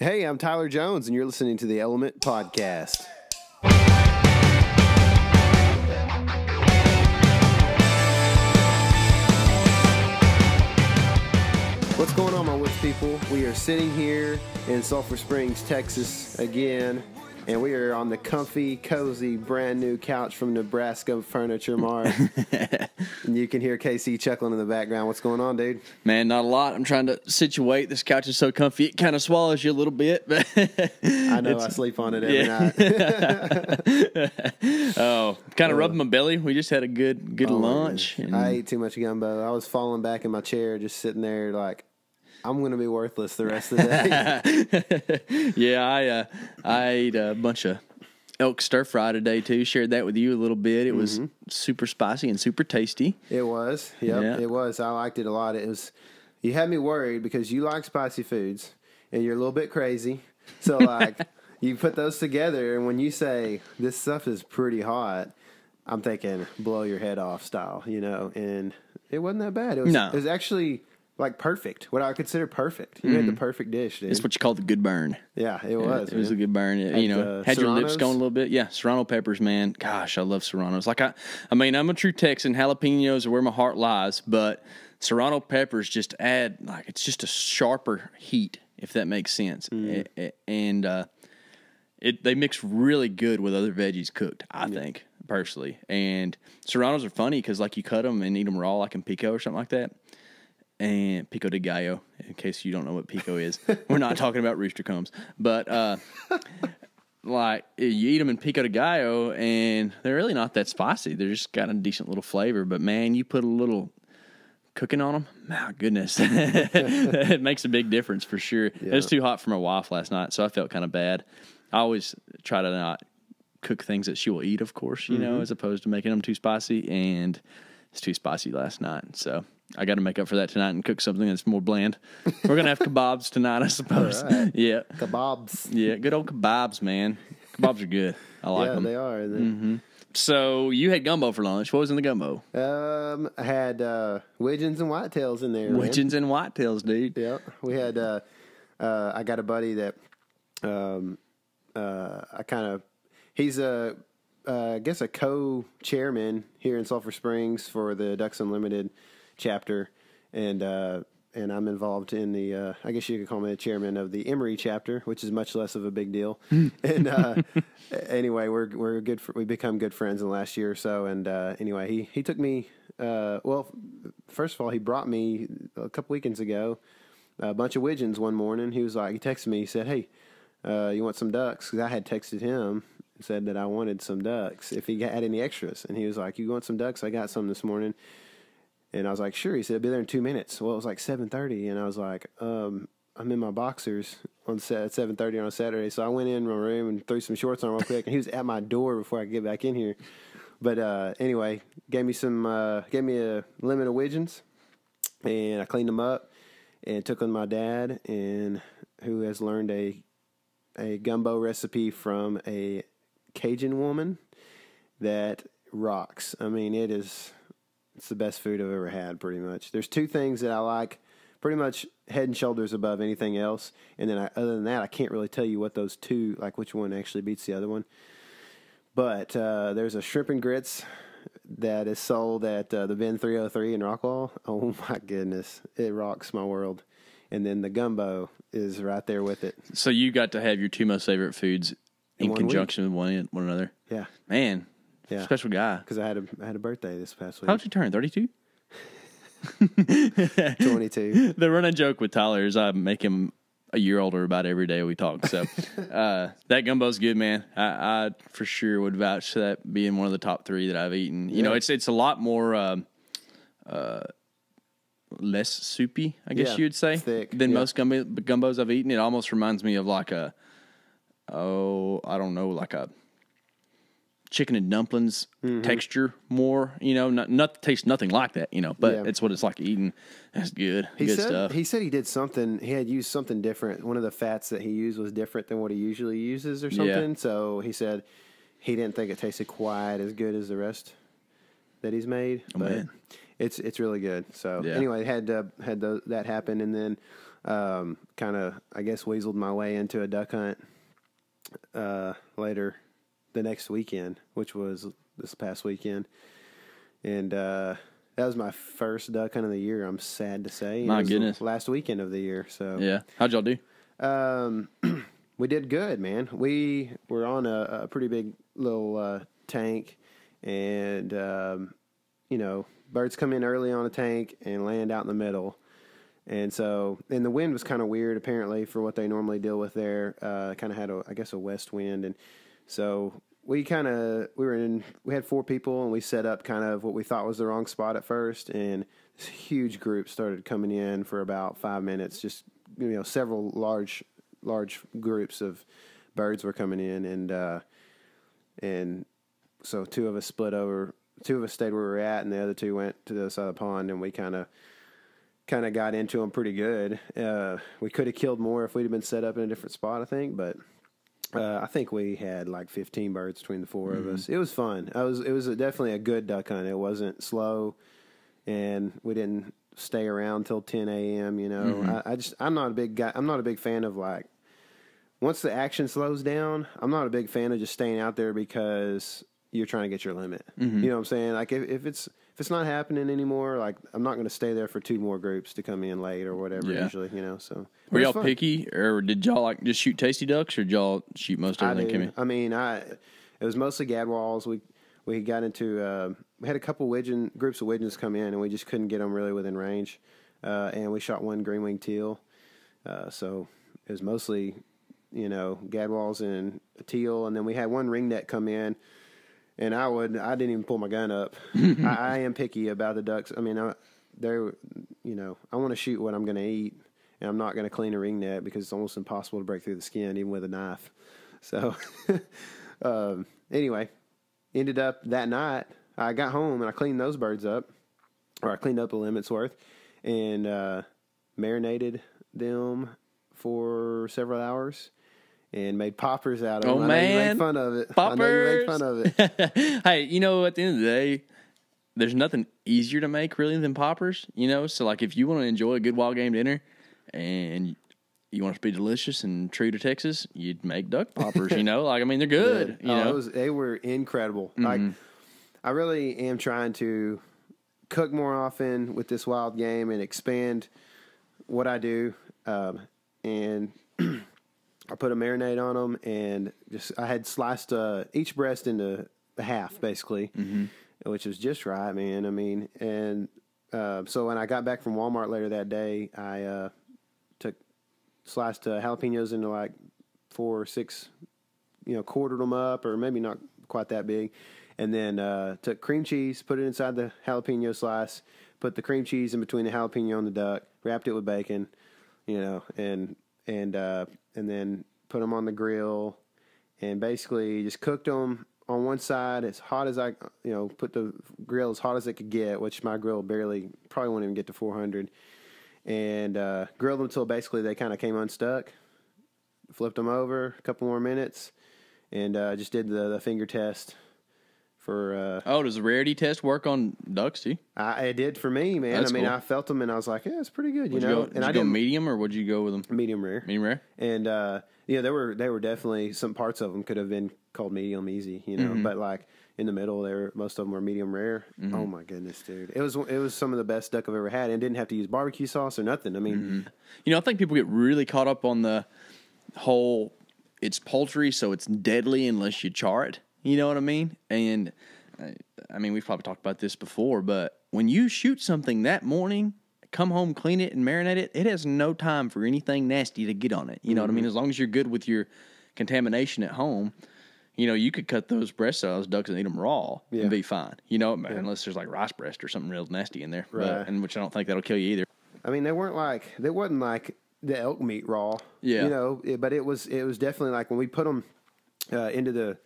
Hey, I'm Tyler Jones, and you're listening to the Element Podcast. What's going on, my woods people? We are sitting here in Sulphur Springs, Texas again, and we are on the comfy, cozy, brand new couch from Nebraska Furniture Mart. And you can hear Casey chuckling in the background. What's going on, dude? Man, not a lot. I'm trying to situate. This couch is so comfy, it kind of swallows you a little bit. But I know, I sleep on it every night. Oh, kind of rubbing my belly. We just had a good lunch. And I ate too much gumbo. I was falling back in my chair, just sitting there like, I'm going to be worthless the rest of the day. Yeah, I ate a bunch of elk stir fry today, too. Shared that with you a little bit. It was super spicy and super tasty. It was. Yep, yeah, it was. I liked it a lot. It was. You had me worried because you like spicy foods, and you're a little bit crazy. So, like, you put those together, and when you say, this stuff is pretty hot, I'm thinking, blow your head off style, you know. And it wasn't that bad. It was, no. It was actually... like perfect, what I consider perfect. You had the perfect dish, dude. It's what you call the good burn. Yeah, it was. It was a good burn. You know, had your lips going a little bit. Yeah, Serrano peppers, man. Gosh, I love Serranos. Like I mean, I'm a true Texan. Jalapenos are where my heart lies, but Serrano peppers just add, like, it's just a sharper heat, if that makes sense. And they mix really good with other veggies cooked, I think, personally. And Serranos are funny because, like, you cut them and eat them raw, like in pico or something like that. And pico de gallo, in case you don't know what pico is. We're not talking about rooster combs. But, like, you eat them in pico de gallo, and they're really not that spicy. They're just got a decent little flavor. But, man, you put a little cooking on them, my goodness. It makes a big difference for sure. Yeah. It was too hot for my wife last night, so I felt kind of bad. I always try to not cook things that she will eat, of course, you know, as opposed to making them too spicy. And it's too spicy last night, so... I got to make up for that tonight and cook something that's more bland. We're going to have kebabs tonight, I suppose. Right. Yeah. Kebabs. Yeah, good old kebabs, man. Kebabs are good. I like them. Yeah, they are. So you had gumbo for lunch. What was in the gumbo? I had widgeons and whitetails in there. Widgeons and whitetails, dude. Yeah. We had I got a buddy that I kind of – he's a I guess a co-chairman here in Sulphur Springs for the Ducks Unlimited – chapter, and I'm involved in the I guess you could call me the chairman of the Emory chapter, which is much less of a big deal. And anyway, we're good. We become good friends in the last year or so. And anyway, he took me. Well, first of all, he brought me a couple weekends ago a bunch of widgeons one morning. He was like, he texted me. He said, "Hey, you want some ducks?" Because I had texted him. Said that I wanted some ducks if he had any extras. And he was like, "You want some ducks? I got some this morning." And I was like, sure. He said, I'll be there in 2 minutes. Well, it was like 7:30, and I was like, I'm in my boxers on set at 7:30 on a Saturday. So I went in my room and threw some shorts on real quick, and he was at my door before I could get back in here. But anyway, gave me a limit of widgeons, and I cleaned them up and took them to my dad, and who has learned a gumbo recipe from a Cajun woman that rocks. I mean, it is. It's the best food I've ever had, pretty much. There's two things that I like pretty much head and shoulders above anything else. And then other than that, I can't really tell you what those two, like which one actually beats the other one. But there's a shrimp and grits that is sold at the Ben 303 in Rockwall. Oh, my goodness. It rocks my world. And then the gumbo is right there with it. So you got to have your two most favorite foods in conjunction with one another. Yeah. Man. Yeah. Special guy. Because I had a birthday this past week. How'd you turn? 32? 22. The running joke with Tyler is I make him a year older about every day we talk. So that gumbo's good, man. I for sure would vouch for that being one of the top three that I've eaten. You know, it's a lot more less soupy, I guess you would say, than most gumbos I've eaten. It almost reminds me of like a like a chicken and dumplings texture more, you know, not tastes nothing like that, you know, but it's what it's like eating. That's good. He said he did something. He had used something different. One of the fats that he used was different than what he usually uses or something. Yeah. So he said he didn't think it tasted quite as good as the rest that he's made, but it's really good. So anyway, had that happen. And then kind of, I guess, weaseled my way into a duck hunt later the next weekend, which was this past weekend. And that was my first duck hunt of the year, I'm sad to say. My goodness. Last weekend of the year. So yeah. How'd y'all do? We did good, man. We were on a pretty big little tank, and you know, birds come in early on a tank and land out in the middle. And so, and the wind was kind of weird apparently for what they normally deal with there. Kind of had a, I guess, a west wind. And so we kind of, we had four people, and we set up kind of what we thought was the wrong spot at first. And this huge group started coming in for about 5 minutes, just, you know, several large groups of birds were coming in. And so two of us split over, two of us stayed where we were at, and the other two went to the other side of the pond, and we kind of got into them pretty good. We could have killed more if we'd have been set up in a different spot, I think, but I think we had like 15 birds between the four of us. It was fun. It was definitely a good duck hunt. It wasn't slow, and we didn't stay around till 10 a.m., you know. I'm not a big guy. I'm not a big fan of, like, once the action slows down, I'm not a big fan of just staying out there because you're trying to get your limit. You know what I'm saying? Like, if it's not happening anymore, like, I'm not going to stay there for two more groups to come in late or whatever. Usually, you know. So were y'all picky, or did y'all like just shoot tasty ducks, or did y'all shoot most everything came in? I mean, it was mostly gadwalls. We got into we had a couple widgeon groups of widgeons come in, and we just couldn't get them really within range. And we shot one green winged teal. So it was mostly, you know, gadwalls and a teal, and then we had one ringneck come in. And I didn't even pull my gun up. I am picky about the ducks. I mean, I want to shoot what I'm going to eat, and I'm not going to clean a ring net because it's almost impossible to break through the skin, even with a knife. So, anyway, ended up that night, I got home and I cleaned those birds up, or I cleaned up a limit's worth, and marinated them for several hours. And made poppers out of it. Oh, man. I made fun of it. Poppers. I know you made fun of it. Hey, you know, at the end of the day, there's nothing easier to make, really, than poppers, you know? So, like, if you want to enjoy a good wild game dinner and you want it to be delicious and true to Texas, you'd make duck poppers, you know? Like, I mean, they're good, yeah. You know? They were incredible. Like, I really am trying to cook more often with this wild game and expand what I do. And I put a marinade on them, and just I had sliced each breast into the half, basically, which was just right, man. I mean, and so when I got back from Walmart later that day, I sliced jalapenos into like 4 or 6, you know, quartered them up, or maybe not quite that big, and then took cream cheese, put it inside the jalapeno slice, put the cream cheese in between the jalapeno and the duck, wrapped it with bacon, you know, and then put them on the grill, and basically just cooked them on one side as hot as I, you know, put the grill as hot as it could get, which my grill probably won't even get to 400, and grilled them until basically they kind of came unstuck, flipped them over a couple more minutes, and just did the finger test for... does the rarity test work on ducks, too? It did for me, man. That's cool. I felt them, and I was like, yeah, it's pretty good, you know. Did you go medium, or would you go with them? Medium rare. Medium rare? And, yeah, they were definitely, some parts of them could have been called medium easy, you know. But, like, in the middle, most of them were medium rare. Oh, my goodness, dude. It was some of the best duck I've ever had, and didn't have to use barbecue sauce or nothing. I mean... You know, I think people get really caught up on the whole, it's poultry, so it's deadly unless you char it. You know what I mean? And, I mean, we've probably talked about this before, but when you shoot something that morning, come home, clean it, and marinate it, it has no time for anything nasty to get on it. You know what I mean? As long as you're good with your contamination at home, you know, you could cut those breasts out of those ducks and eat them raw and be fine. You know, unless there's, like, rice breast or something real nasty in there, and which I don't think that'll kill you either. I mean, they wasn't like the elk meat raw, you know, but it was definitely like when we put them into the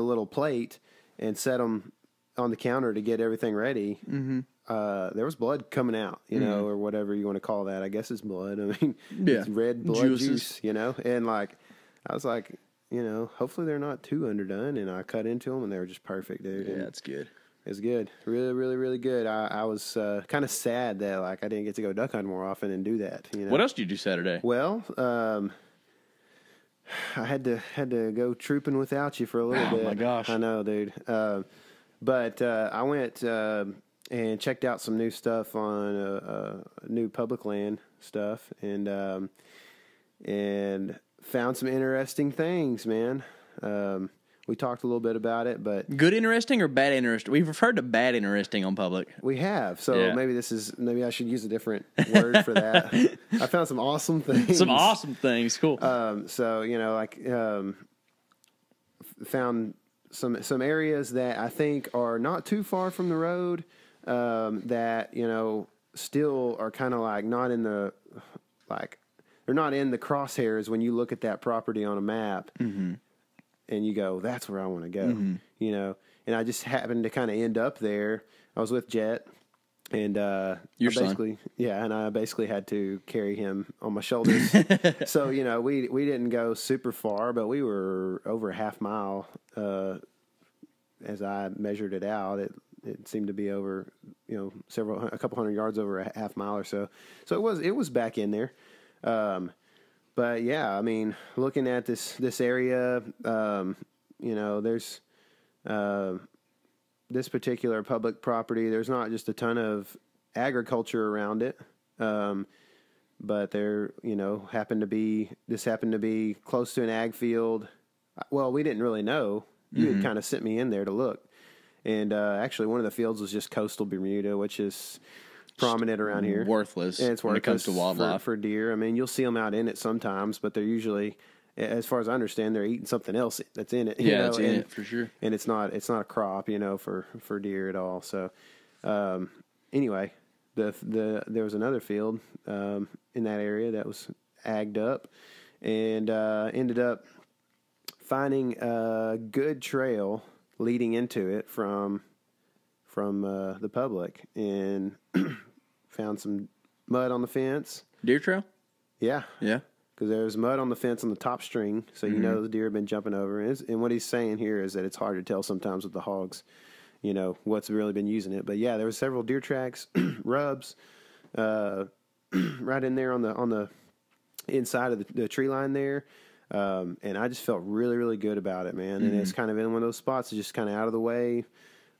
little plate and set them on the counter to get everything ready. There was blood coming out, you know, or whatever you want to call that. I guess it's blood. I mean, it's red blood juice, you know? And like, I was like, you know, hopefully they're not too underdone. And I cut into them, and they were just perfect, dude. Yeah, that's good. It was good. Really, really, really good. I was kind of sad that like I didn't get to go duck hunt more often and do that. You know? What else did you do Saturday? Well, I had to go trooping without you for a little bit. Oh, my gosh. I know, dude. But I went and checked out some new stuff on new public land stuff and found some interesting things, man. We talked a little bit about it, but good interesting or bad interesting? We've referred to bad interesting on public. We have, so yeah. maybe I should use a different word for that. I found some awesome things. Some awesome things, cool. So you know, like found some areas that I think are not too far from the road that you know still are kind of like not in the like they're not in the crosshairs when you look at that property on a map. Mm-hmm. And you go, that's where I want to go, mm-hmm. you know. And I just happened to kind of end up there. I was with Jet, and I basically had to carry him on my shoulders. So you know, we didn't go super far, but we were over a half mile. As I measured it out, it seemed to be over, you know, a couple hundred yards over a half mile or so. So it was back in there. But yeah, I mean, looking at this area, you know, there's this particular public property. There's not just a ton of agriculture around it, but there, you know, happened to be close to an ag field. Well, we didn't really know. Mm-hmm. You had kind of sent me in there to look, and actually, one of the fields was just coastal Bermuda, which is prominent around here. Worthless. And it's worthless when it comes to wildlife. For deer. I mean, you'll see them out in it sometimes, but they're usually, as far as I understand, they're eating something else that's in it. Yeah, it's in it for sure. And it's not a crop, you know, for deer at all. So anyway, there was another field in that area that was agged up, and ended up finding a good trail leading into it from the public, and found some mud on the fence. Deer trail? Yeah. Yeah. Because there was mud on the fence on the top string, so you mm-hmm. know the deer have been jumping over. And what he's saying here is that it's hard to tell sometimes with the hogs, you know, what's really been using it. But yeah, there were several deer tracks, rubs, right in there on the inside of the tree line there. And I just felt really, really good about it, man. Mm-hmm. And it's kind of in one of those spots that's just kind of out of the way.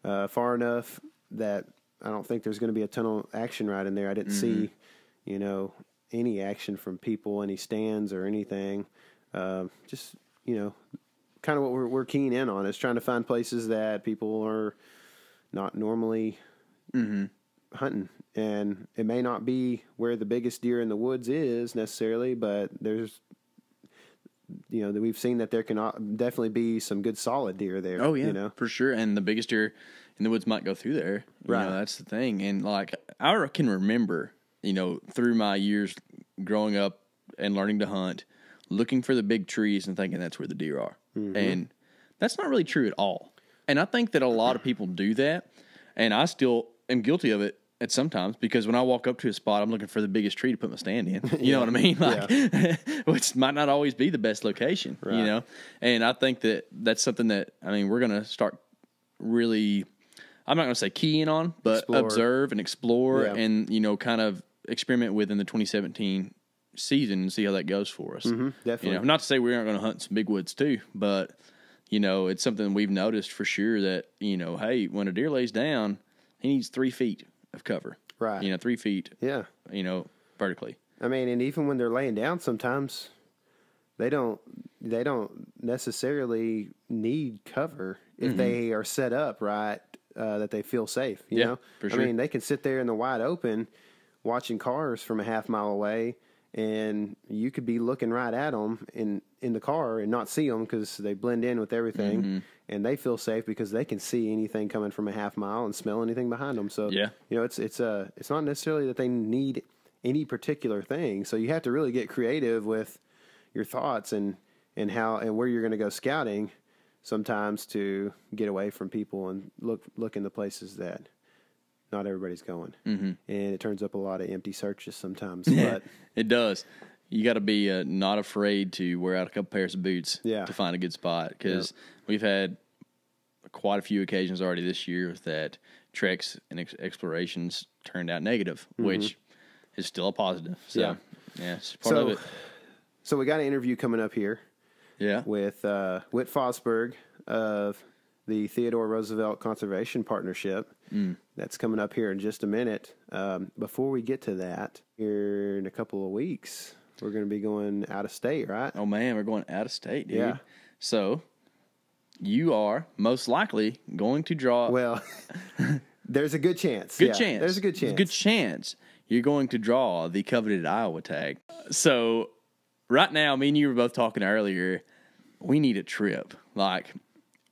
Far enough that I don't think there's going to be a ton of action right in there. I didn't mm-hmm. see, you know, any action from people, any stands or anything. Just, you know, kind of what we're keen in on is trying to find places that people are not normally mm-hmm. hunting. And it may not be where the biggest deer in the woods is necessarily, but there's, you know, that we've seen that there can definitely be some good solid deer there. Oh yeah, you know? For sure. And the biggest deer in the woods might go through there. Right. You know, that's the thing. And like, I can remember, you know, through my years growing up and learning to hunt, looking for the big trees and thinking that's where the deer are. Mm-hmm. And that's not really true at all. And I think that a lot of people do that. And I still am guilty of it. At sometimes, because when I walk up to a spot, I'm looking for the biggest tree to put my stand in. You yeah. know what I mean? Like, yeah. Which might not always be the best location, right. You know? And I think that that's something that, I mean, we're going to start really, I'm not going to say key in on, but observe and explore yeah. and, you know, kind of experiment with in the 2017 season and see how that goes for us. Mm-hmm, definitely. You know, not to say we aren't going to hunt some big woods too, but, you know, it's something we've noticed for sure that, you know, hey, when a deer lays down, he needs 3 feet. Of cover, right? You know, 3 feet. Yeah, you know, vertically. I mean, and even when they're laying down, sometimes they don't necessarily need cover if mm-hmm. they are set up right that they feel safe. You yeah, know, for sure. I mean, they can sit there in the wide open, watching cars from a half mile away, and you could be looking right at them in the car and not see them because they blend in with everything. Mm-hmm. And they feel safe because they can see anything coming from a half mile and smell anything behind them. So, yeah. you know, it's not necessarily that they need any particular thing. So you have to really get creative with your thoughts and how and where you're going to go scouting sometimes to get away from people and look in the places that not everybody's going. Mm-hmm. And it turns up a lot of empty searches sometimes. But it does. You got to be not afraid to wear out a couple pairs of boots yeah. to find a good spot because yep. we've had quite a few occasions already this year that treks and explorations turned out negative, mm-hmm. which is still a positive. So, yeah it's part of it. So we got an interview coming up here. Yeah. With Whit Fosburgh of the Theodore Roosevelt Conservation Partnership. Mm. That's coming up here in just a minute. Before we get to that, here in a couple of weeks, we're going to be going out of state, right? Oh, man, we're going out of state, dude. Yeah. So you are most likely going to draw... Well, there's a good chance. Good chance. There's a good chance. You're going to draw the coveted Iowa tag. So right now, me and you were both talking earlier, we need a trip. Like,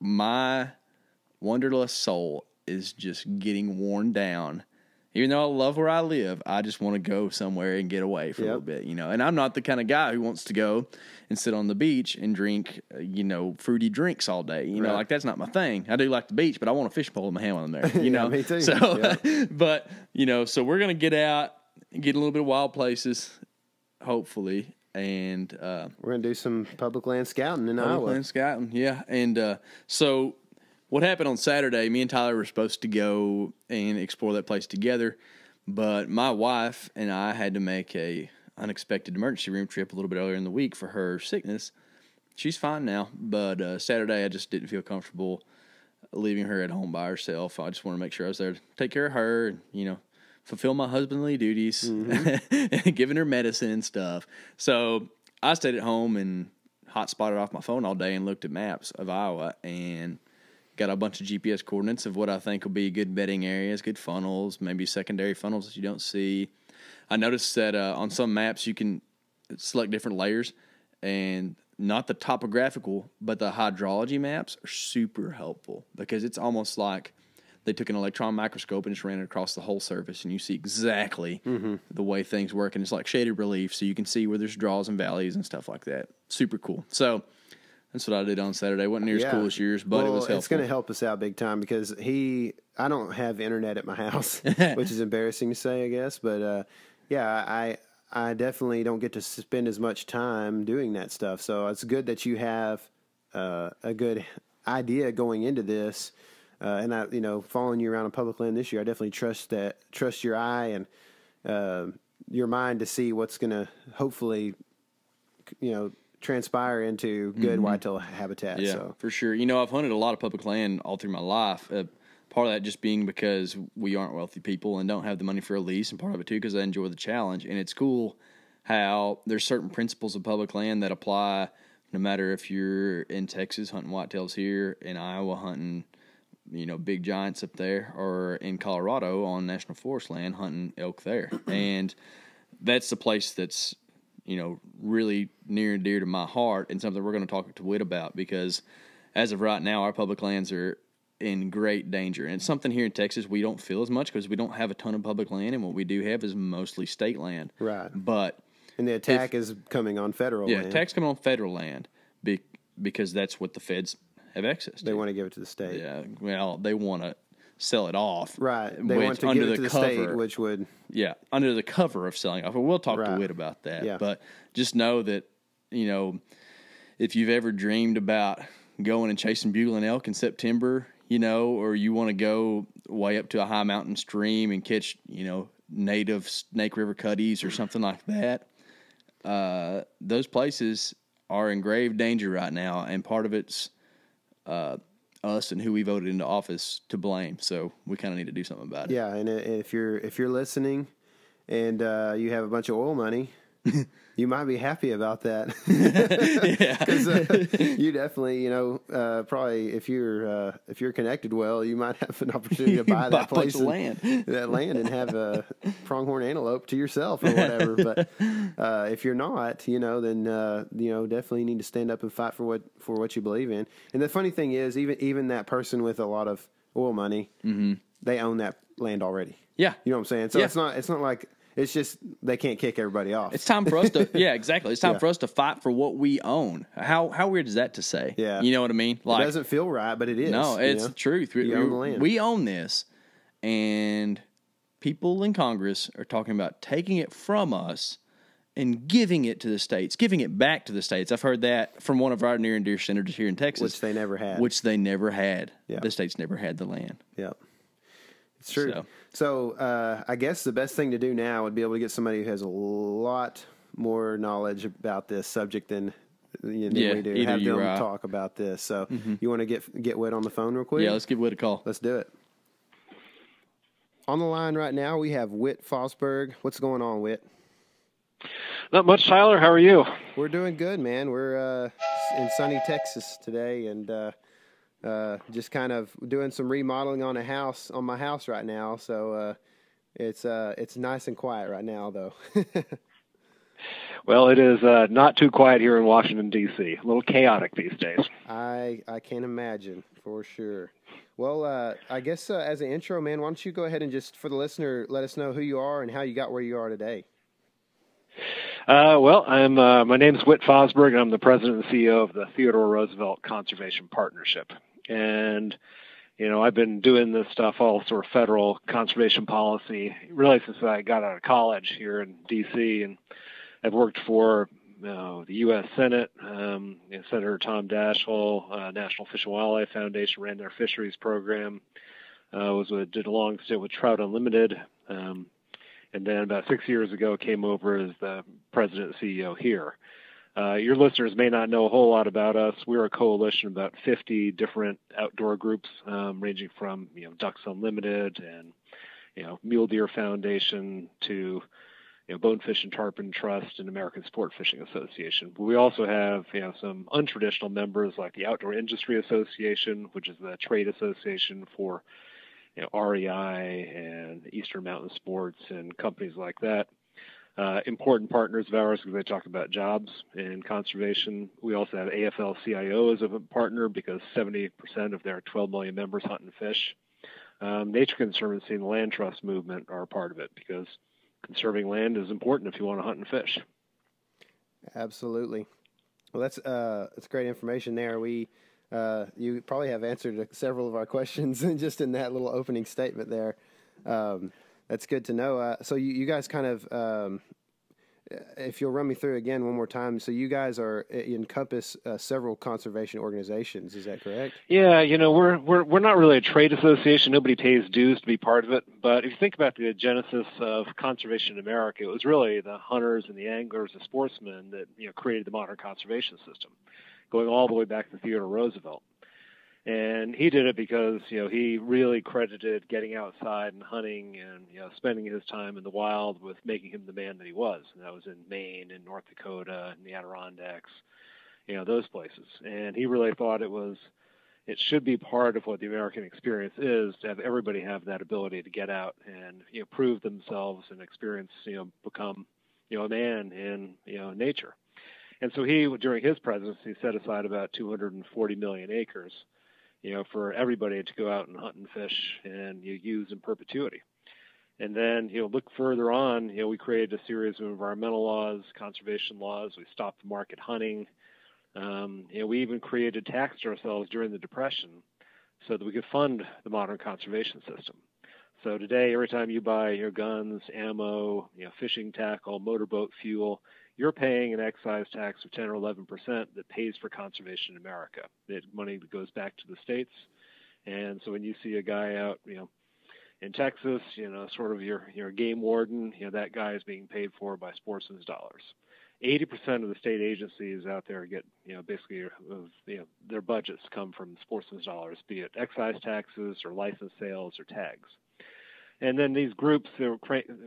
my wanderlust soul is just getting worn down. Even though I love where I live, I just want to go somewhere and get away for a little bit, you know. And I'm not the kind of guy who wants to go and sit on the beach and drink, you know, fruity drinks all day. You know, like, that's not my thing. I do like the beach, but I want a fish pole in my hand while I'm there, you know. Me too. So, but, you know, so we're going to get out, get a little bit of wild places, hopefully. And we're going to do some public land scouting in Iowa. Public land scouting, yeah. And so what happened on Saturday, me and Tyler were supposed to go and explore that place together, but my wife and I had to make an unexpected emergency room trip a little bit earlier in the week for her sickness. She's fine now, but Saturday I just didn't feel comfortable leaving her at home by herself. I just wanted to make sure I was there to take care of her and, you know, fulfill my husbandly duties, giving her medicine and stuff. So I stayed at home and hotspotted off my phone all day and looked at maps of Iowa and got a bunch of GPS coordinates of what I think will be good bedding areas, good funnels, maybe secondary funnels that you don't see. I noticed that on some maps you can select different layers, and not the topographical, but the hydrology maps are super helpful because it's almost like they took an electron microscope and just ran it across the whole surface, and you see exactly the way things work. And it's like shaded relief, so you can see where there's draws and valleys and stuff like that. Super cool. So that's what I did on Saturday. Wasn't near as cool as yours, but it was helpful. It's going to help us out big time because I don't have internet at my house, which is embarrassing to say, I guess. But, yeah, I definitely don't get to spend as much time doing that stuff. So it's good that you have a good idea going into this. And I, you know, following you around on public land this year, I definitely trust your eye and your mind to see what's going to hopefully, you know, transpire into good whitetail habitat. Yeah, so for sure. You know, I've hunted a lot of public land all through my life. Part of that just being because we aren't wealthy people and don't have the money for a lease, and part of it too because I enjoy the challenge. And it's cool how there's certain principles of public land that apply no matter if you're in Texas hunting whitetails here, in Iowa hunting, you know, big giants up there, or in Colorado on national forest land hunting elk there. And that's the place that's, you know, really near and dear to my heart, and something we're going to talk to Whit about, because as of right now, our public lands are in great danger. And it's something here in Texas we don't feel as much because we don't have a ton of public land, and what we do have is mostly state land. Right. But and the attack is coming on federal land. Yeah, attack's coming on federal land because that's what the feds have access to. They want to give it to the state. Yeah, well, they want to sell it off. Right. They want to give it to the state, which would... Yeah, under the cover of selling off. We'll talk to Whit about that. Yeah. But just know that, you know, if you've ever dreamed about going and chasing bugling elk in September, you know, or you want to go way up to a high mountain stream and catch, you know, native Snake River cuties or something like that, those places are in grave danger right now, and part of it's us and who we voted into office to blame. So we kind of need to do something about it. Yeah, and if you're listening and you have a bunch of oil money, you might be happy about that. Yeah, because you definitely, you know, probably if you're connected well, you might have an opportunity to buy that place, that land, and have a pronghorn antelope to yourself or whatever. But if you're not, you know, then you know, definitely need to stand up and fight for what you believe in. And the funny thing is, even that person with a lot of oil money, they own that land already. Yeah, you know what I'm saying. So it's not like. It's just they can't kick everybody off. It's time for us to, yeah, exactly. It's time for us to fight for what we own. How weird is that to say? Yeah, you know what I mean. Like, it doesn't feel right, but it is. No, it's the truth. We own the land. We own this, and people in Congress are talking about taking it from us and giving it to the states, giving it back to the states. I've heard that from one of our near and dear senators here in Texas. Which they never had. Which they never had. Yeah. The states never had the land. Yeah. It's true. So I guess the best thing to do now would be able to get somebody who has a lot more knowledge about this subject than we do. Have them talk about this. So you want to get Whit on the phone real quick? Yeah, let's give Whit a call. Let's do it. On the line right now, we have Whit Fosburgh. What's going on, Whit? Not much, Tyler. How are you? We're doing good, man. We're in sunny Texas today, and just kind of doing some remodeling on my house right now. So it's nice and quiet right now, though. Well, it is not too quiet here in Washington, D.C. A little chaotic these days. I can't imagine, for sure. Well, I guess as an intro, man, why don't you go ahead and just, for the listener, let us know who you are and how you got where you are today. Well, my name's Whit Fosburgh, and I'm the president and CEO of the Theodore Roosevelt Conservation Partnership. And, you know, I've been doing this stuff, all sort of federal conservation policy, really since I got out of college here in D.C., and I've worked for the U.S. Senate, Senator Tom Daschle, National Fish and Wildlife Foundation, ran their fisheries program, did a long stint with Trout Unlimited, and then about 6 years ago came over as the president and CEO here. Your listeners may not know a whole lot about us. We're a coalition of about 50 different outdoor groups, ranging from Ducks Unlimited and Mule Deer Foundation to Bonefish and Tarpon Trust and American Sport Fishing Association. But we also have some untraditional members like the Outdoor Industry Association, which is the trade association for REI and Eastern Mountain Sports and companies like that. Important partners of ours because they talk about jobs and conservation. We also have AFL-CIO as a partner because 70% of their 12 million members hunt and fish. Nature Conservancy and the Land Trust movement are a part of it because conserving land is important if you want to hunt and fish. Absolutely. Well, that's great information there. You probably have answered several of our questions just in that little opening statement there. That's good to know. So you guys kind of, if you'll run me through again one more time. So you guys encompass several conservation organizations. Is that correct? Yeah, we're not really a trade association. Nobody pays dues to be part of it. But if you think about the genesis of conservation in America, it was really the hunters and the anglers, the sportsmen that created the modern conservation system, going all the way back to Theodore Roosevelt. And he did it because, he really credited getting outside and hunting and, spending his time in the wild with making him the man that he was. And that was in Maine and North Dakota and the Adirondacks, those places. And he really thought it should be part of what the American experience is, to have everybody have that ability to get out and, prove themselves and experience, become, a man in, nature. And so he, during his presidency, set aside about 240 million acres, for everybody to go out and hunt and fish and use in perpetuity. And then, look further on, we created a series of environmental laws, conservation laws. We stopped the market hunting. We even created taxes ourselves during the Depression so that we could fund the modern conservation system. So today, every time you buy your guns, ammo, fishing tackle, motorboat fuel, you're paying an excise tax of 10 or 11% that pays for conservation in America. That money goes back to the states. And so when you see a guy out, in Texas, sort of your game warden, that guy is being paid for by sportsmen's dollars. 80% of the state agencies out there get, basically their budgets come from sportsmen's dollars, be it excise taxes or license sales or tags. And then these groups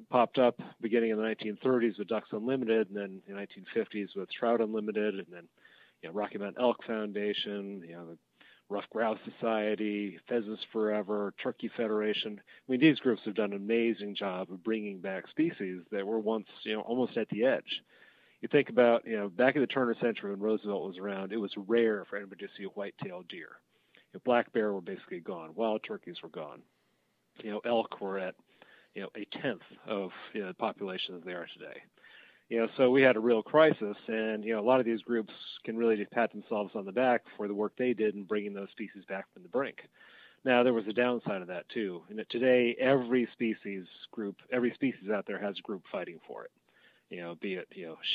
popped up beginning in the 1930s with Ducks Unlimited, and then in the 1950s with Trout Unlimited, and then Rocky Mountain Elk Foundation, the Rough Grouse Society, Pheasants Forever, Turkey Federation. I mean, these groups have done an amazing job of bringing back species that were once almost at the edge. You think about back in the turn of the century when Roosevelt was around, it was rare for anybody to see a white-tailed deer. Black bear were basically gone. Wild turkeys were gone. Elk were at, a tenth of the population as they are today. So we had a real crisis, and, a lot of these groups can really pat themselves on the back for the work they did in bringing those species back from the brink. Now, there was a downside of that, too. And today, every species out there has a group fighting for it. be it,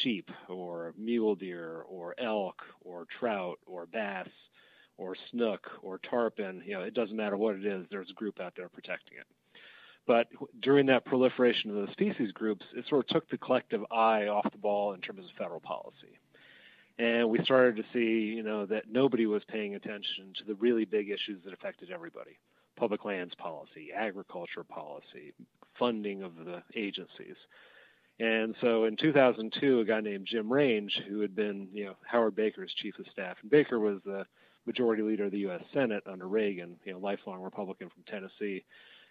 sheep or mule deer or elk or trout or bass or snook or tarpon, it doesn't matter what it is, there's a group out there protecting it. But during that proliferation of those species groups, it sort of took the collective eye off the ball in terms of federal policy. And we started to see, that nobody was paying attention to the really big issues that affected everybody. Public lands policy, agriculture policy, funding of the agencies. And so in 2002, a guy named Jim Range, who had been, Howard Baker's chief of staff, and Baker was the majority leader of the U.S. Senate under Reagan, lifelong Republican from Tennessee,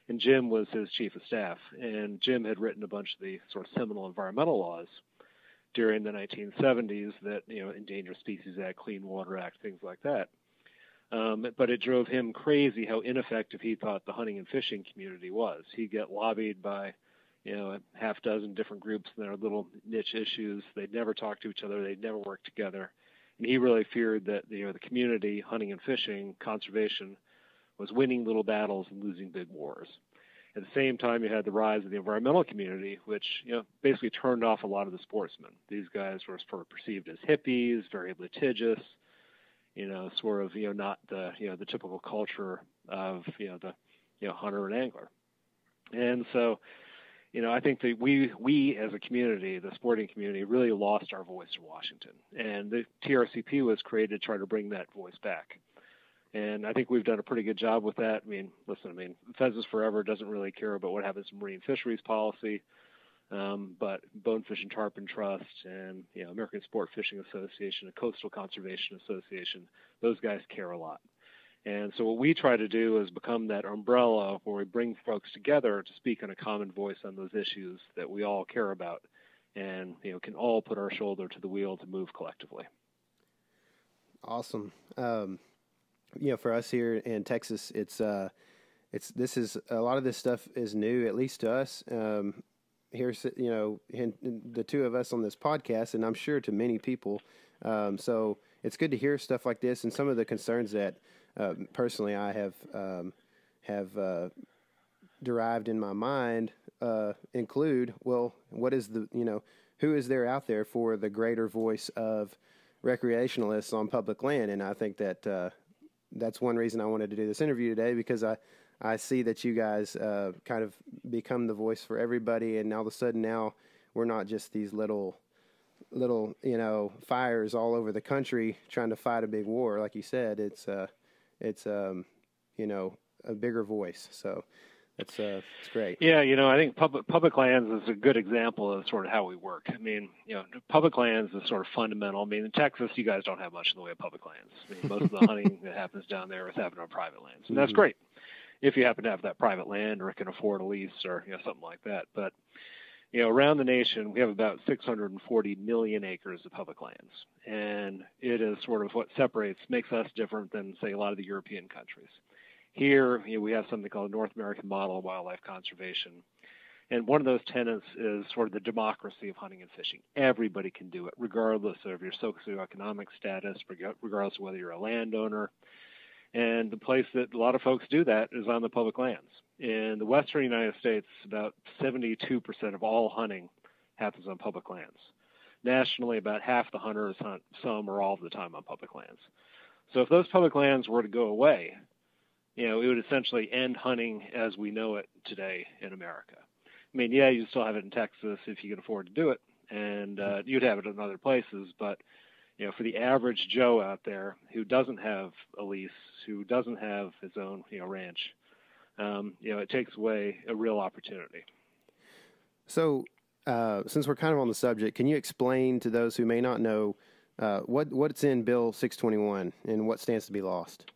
and Jim was his chief of staff. And Jim had written a bunch of the sort of seminal environmental laws during the 1970s that, Endangered Species Act, Clean Water Act, things like that. But it drove him crazy how ineffective he thought the hunting and fishing community was. He'd get lobbied by, a half dozen different groups and their little niche issues. They'd never talk to each other. They'd never work together. And he really feared that, the community, hunting and fishing, conservation, was winning little battles and losing big wars. At the same time, you had the rise of the environmental community, which, basically turned off a lot of the sportsmen. These guys were sort of perceived as hippies, very litigious, sort of, not the, the typical culture of, the, hunter and angler. And so, I think that we as a community, the sporting community, really lost our voice in Washington. And the TRCP was created to try to bring that voice back. And I think we've done a pretty good job with that. I mean, Pheasants Forever doesn't really care about what happens to marine fisheries policy, but Bonefish and Tarpon Trust and, American Sport Fishing Association and Coastal Conservation Association, those guys care a lot. And so what we try to do is become that umbrella where we bring folks together to speak in a common voice on those issues that we all care about and, can all put our shoulder to the wheel to move collectively. Awesome. For us here in Texas, this is a lot of this stuff is new, at least to us. Here's, the two of us on this podcast, and I'm sure to many people. So it's good to hear stuff like this and some of the concerns that, personally I have derived in my mind, include, well, what is the, who is there out there for the greater voice of recreationalists on public land? And I think that, that's one reason I wanted to do this interview today, because I see that you guys kind of become the voice for everybody, and all of a sudden now we're not just these little fires all over the country trying to fight a big war. Like you said, it's a bigger voice. So it's great. Yeah, I think public lands is a good example of sort of how we work. I mean, public lands is sort of fundamental. I mean, in Texas, you guys don't have much in the way of public lands. I mean, most of the hunting that happens down there is happening on private lands, and that's great if you happen to have that private land or can afford a lease or something like that. But around the nation, we have about 640 million acres of public lands, and it is sort of what makes us different than, say, a lot of the European countries. Here, we have something called the North American Model of Wildlife Conservation. And one of those tenets is sort of the democracy of hunting and fishing. Everybody can do it, regardless of your socioeconomic status, regardless of whether you're a landowner. And the place that a lot of folks do that is on the public lands. In the western United States, about 72% of all hunting happens on public lands. Nationally, about half the hunters hunt some or all of the time on public lands. So if those public lands were to go away, it would essentially end hunting as we know it today in America. I mean, yeah, you still have it in Texas if you can afford to do it, and you'd have it in other places. But, for the average Joe out there who doesn't have a lease, who doesn't have his own, ranch, it takes away a real opportunity. So since we're kind of on the subject, can you explain to those who may not know what's in Bill 621 and what stands to be lost?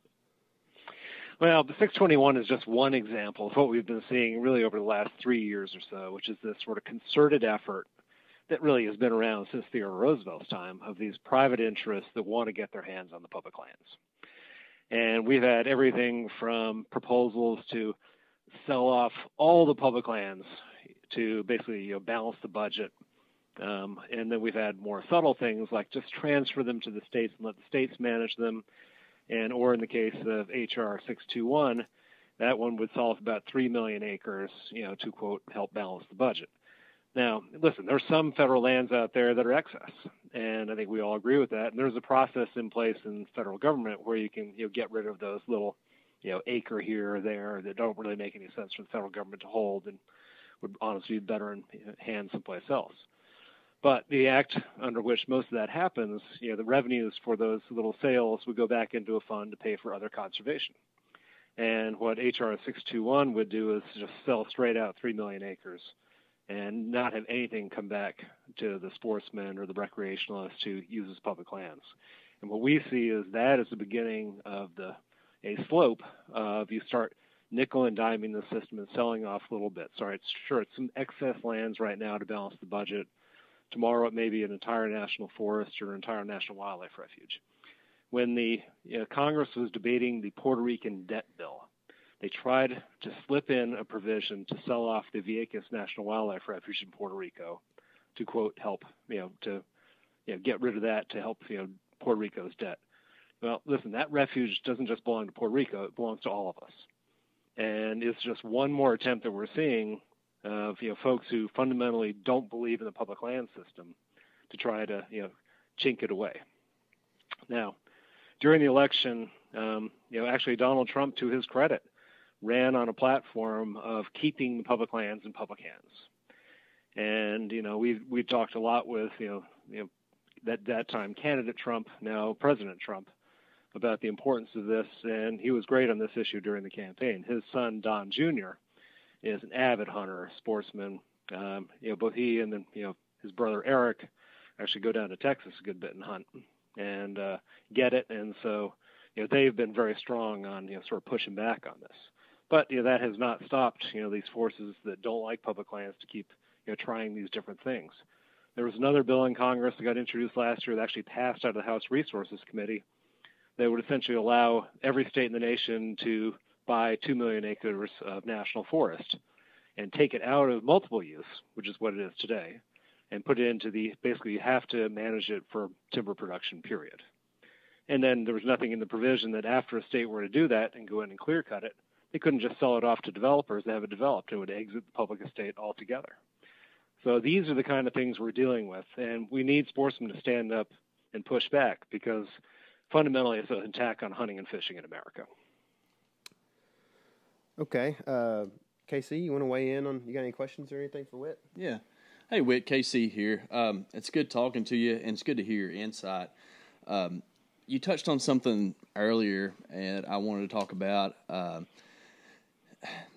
Well, the 621 is just one example of what we've been seeing really over the last 3 years or so, which is this sort of concerted effort that really has been around since Theodore Roosevelt's time of these private interests that want to get their hands on the public lands. And we've had everything from proposals to sell off all the public lands to basically balance the budget. And then we've had more subtle things like just transfer them to the states and let the states manage them. And or in the case of H.R. 621, that one would solve about 3 million acres, to, quote, help balance the budget. Now, listen, there's some federal lands out there that are excess, and I think we all agree with that. And there's a process in place in federal government where you can get rid of those little acre here or there that don't really make any sense for the federal government to hold and would honestly be better in hand someplace else. But the act under which most of that happens, the revenues for those little sales would go back into a fund to pay for other conservation. And what H.R. 621 would do is just sell straight out 3 million acres and not have anything come back to the sportsmen or the recreationalists who use as public lands. And what we see is that is the beginning of a slope of you start nickel and diming the system and selling off little bits. All right, sure, it's some excess lands right now to balance the budget. Tomorrow it may be an entire national forest or an entire national wildlife refuge. When the Congress was debating the Puerto Rican debt bill, they tried to slip in a provision to sell off the Vieques National Wildlife Refuge in Puerto Rico to, quote, help, get rid of that to help, Puerto Rico's debt. Well, listen, that refuge doesn't just belong to Puerto Rico, it belongs to all of us. And it's just one more attempt that we're seeing of folks who fundamentally don't believe in the public land system to try to chink it away. Now, during the election, actually Donald Trump, to his credit, ran on a platform of keeping the public lands in public hands. And we talked a lot with that time candidate Trump, now President Trump, about the importance of this, and he was great on this issue during the campaign. His son, Don Jr., is an avid hunter, sportsman. Both he and then his brother Eric actually go down to Texas a good bit and hunt and get it. And so they've been very strong on sort of pushing back on this. But that has not stopped these forces that don't like public lands to keep trying these different things. There was another bill in Congress that got introduced last year that actually passed out of the House Resources Committee. They would essentially allow every state in the nation to buy 2 million acres of national forest and take it out of multiple use, which is what it is today, and put it into basically you have to manage it for timber production, period. And then there was nothing in the provision that after a state were to do that and go in and clear cut it, they couldn't just sell it off to developers and have it developed. It would exit the public estate altogether. So these are the kind of things we're dealing with, and we need sportsmen to stand up and push back because fundamentally, it's an attack on hunting and fishing in America. Okay. KC, you want to weigh in on, you got any questions or anything for Whit? Yeah. Hey, Whit, KC here. It's good talking to you, and it's good to hear your insight. You touched on something earlier, and I wanted to talk about.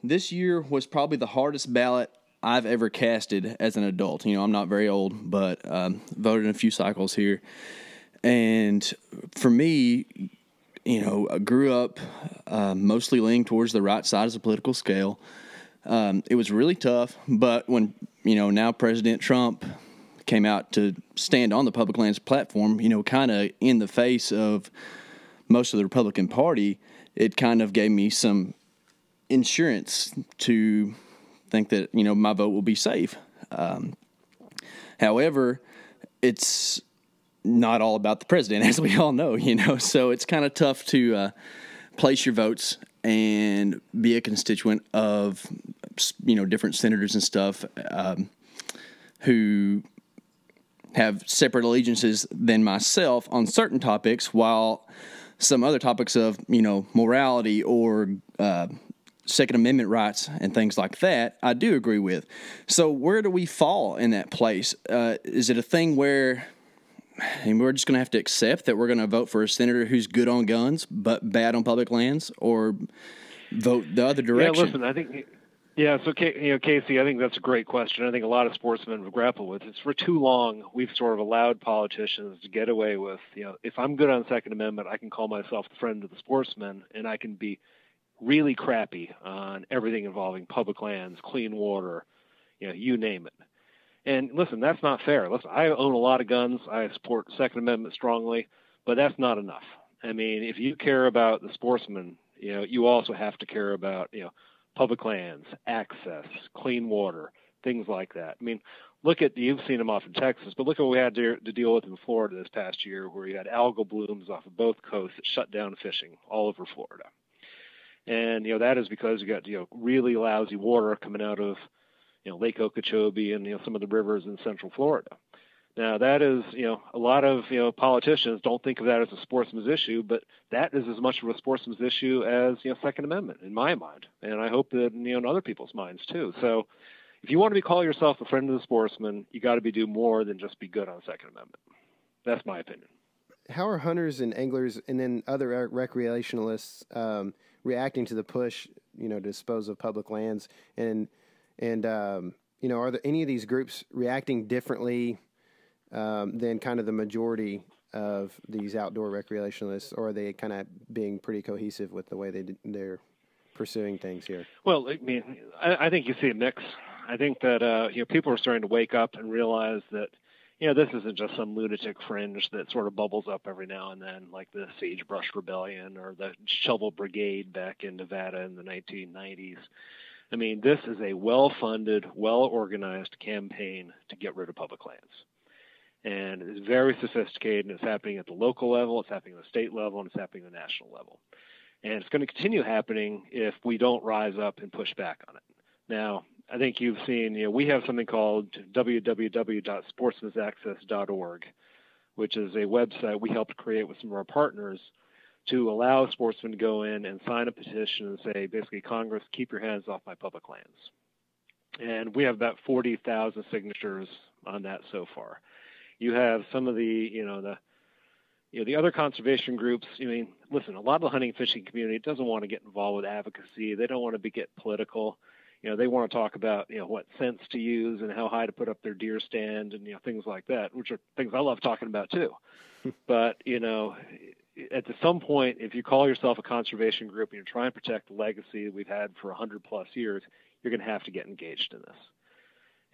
This year was probably the hardest ballot I've ever casted as an adult. I'm not very old, but voted in a few cycles here. And for me, I grew up mostly leaning towards the right side of the political scale. It was really tough, but when, now President Trump came out to stand on the public lands platform, kind of in the face of most of the Republican Party, it kind of gave me some insurance to think that, my vote will be safe. However, it's not all about the president, as we all know, so it's kind of tough to place your votes and be a constituent of, different senators and stuff who have separate allegiances than myself on certain topics, while some other topics of, morality or Second Amendment rights and things like that, I do agree with. So where do we fall in that place? Is it a thing where and we're just going to have to accept that we're going to vote for a senator who's good on guns but bad on public lands, or vote the other direction? Yeah, listen, I think, so, Casey, I think that's a great question. I think a lot of sportsmen have grappled with it. For too long, we've sort of allowed politicians to get away with, if I'm good on Second Amendment, I can call myself the friend of the sportsman, and I can be really crappy on everything involving public lands, clean water, you name it. And listen, that's not fair. Listen, I own a lot of guns. I support Second Amendment strongly, but that's not enough. I mean, if you care about the sportsman, you also have to care about, public lands, access, clean water, things like that. I mean, look at, you've seen them off in Texas, but look at what we had to deal with in Florida this past year, where you had algal blooms off of both coasts that shut down fishing all over Florida. And, that is because you got, really lousy water coming out of Lake Okeechobee and, some of the rivers in Central Florida. Now, that is, a lot of, politicians don't think of that as a sportsman's issue, but that is as much of a sportsman's issue as, Second Amendment in my mind. And I hope that, in other people's minds too. So if you want to call yourself a friend of the sportsman, you got to do more than just be good on Second Amendment. That's my opinion. How are hunters and anglers and then other recreationalists reacting to the push, to dispose of public lands? And are there any of these groups reacting differently than kind of the majority of these outdoor recreationalists, or are they kind of being pretty cohesive with the way they're pursuing things here? Well, I think you see a mix. I think that, people are starting to wake up and realize that, this isn't just some lunatic fringe that sort of bubbles up every now and then, like the Sagebrush Rebellion or the Shovel Brigade back in Nevada in the 1990s. This is a well-funded, well-organized campaign to get rid of public lands. And it's very sophisticated, and it's happening at the local level, it's happening at the state level, and it's happening at the national level. And it's going to continue happening if we don't rise up and push back on it. Now, I think you've seen, we have something called www.sportsmansaccess.org, which is a website we helped create with some of our partners to allow sportsmen to go in and sign a petition and say, basically, Congress, keep your hands off my public lands. And we have about 40,000 signatures on that so far. You have some of the, the other conservation groups. Listen, a lot of the hunting and fishing community doesn't want to get involved with advocacy. They don't want to get political. They want to talk about, what scents to use and how high to put up their deer stand and, things like that, which are things I love talking about too. But, at some point, if you call yourself a conservation group and you're trying to protect the legacy that we've had for 100+ years, you're going to have to get engaged in this.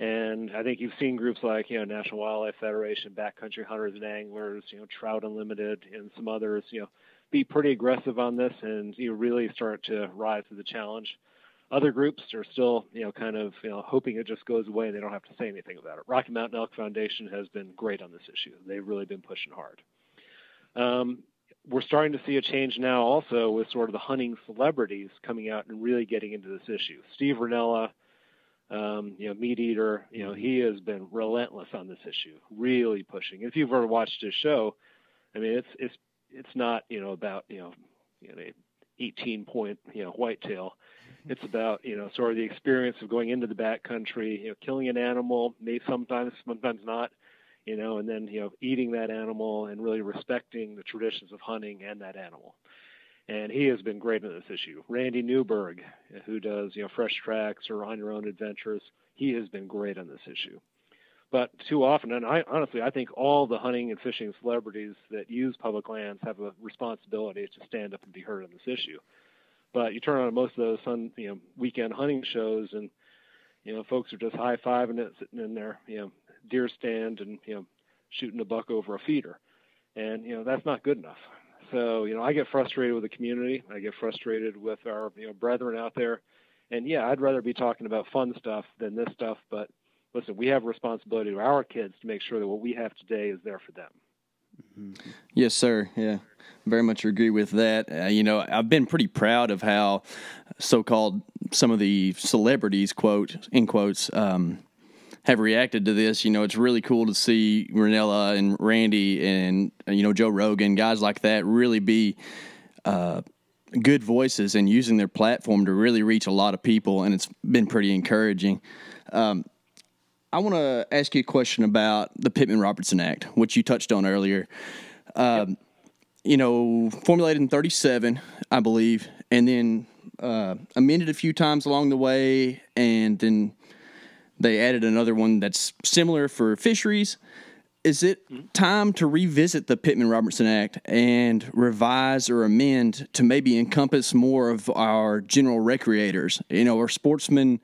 And I think you've seen groups like, National Wildlife Federation, Backcountry Hunters and Anglers, Trout Unlimited, and some others, be pretty aggressive on this and really start to rise to the challenge. Other groups are still, kind of, hoping it just goes away and they don't have to say anything about it. Rocky Mountain Elk Foundation has been great on this issue. They've really been pushing hard. We're starting to see a change now also with sort of the hunting celebrities coming out and really getting into this issue. Steve Rinella, Meat Eater, he has been relentless on this issue, really pushing. If you've ever watched his show, it's not, about, an 18-point, whitetail. It's about, sort of the experience of going into the backcountry, killing an animal, maybe sometimes not, and then, eating that animal and really respecting the traditions of hunting and that animal. And he has been great on this issue. Randy Newberg, who does, Fresh Tracks or On Your Own Adventures, he has been great on this issue. But too often, and I think all the hunting and fishing celebrities that use public lands have a responsibility to stand up and be heard on this issue. But you turn on most of those weekend hunting shows and, folks are just high-fiving it, sitting in their, deer stand and, shooting a buck over a feeder. And, that's not good enough. So, I get frustrated with the community. I get frustrated with our, brethren out there. And, yeah, I'd rather be talking about fun stuff than this stuff. But, listen, we have a responsibility to our kids to make sure that what we have today is there for them. Mm-hmm. Yes, sir. Yeah, very much agree with that. I've been pretty proud of how so-called some of the celebrities, quote, in quotes, have reacted to this. It's really cool to see Rinella and Randy and, Joe Rogan, guys like that really be good voices and using their platform to really reach a lot of people, and it's been pretty encouraging. I want to ask you a question about the Pittman-Robertson Act, which you touched on earlier. Yep. Formulated in 1937, I believe, and then amended a few times along the way, and then they added another one that's similar for fisheries. Is it time to revisit the Pittman-Robertson Act and revise or amend to maybe encompass more of our general recreators, our sportsmen?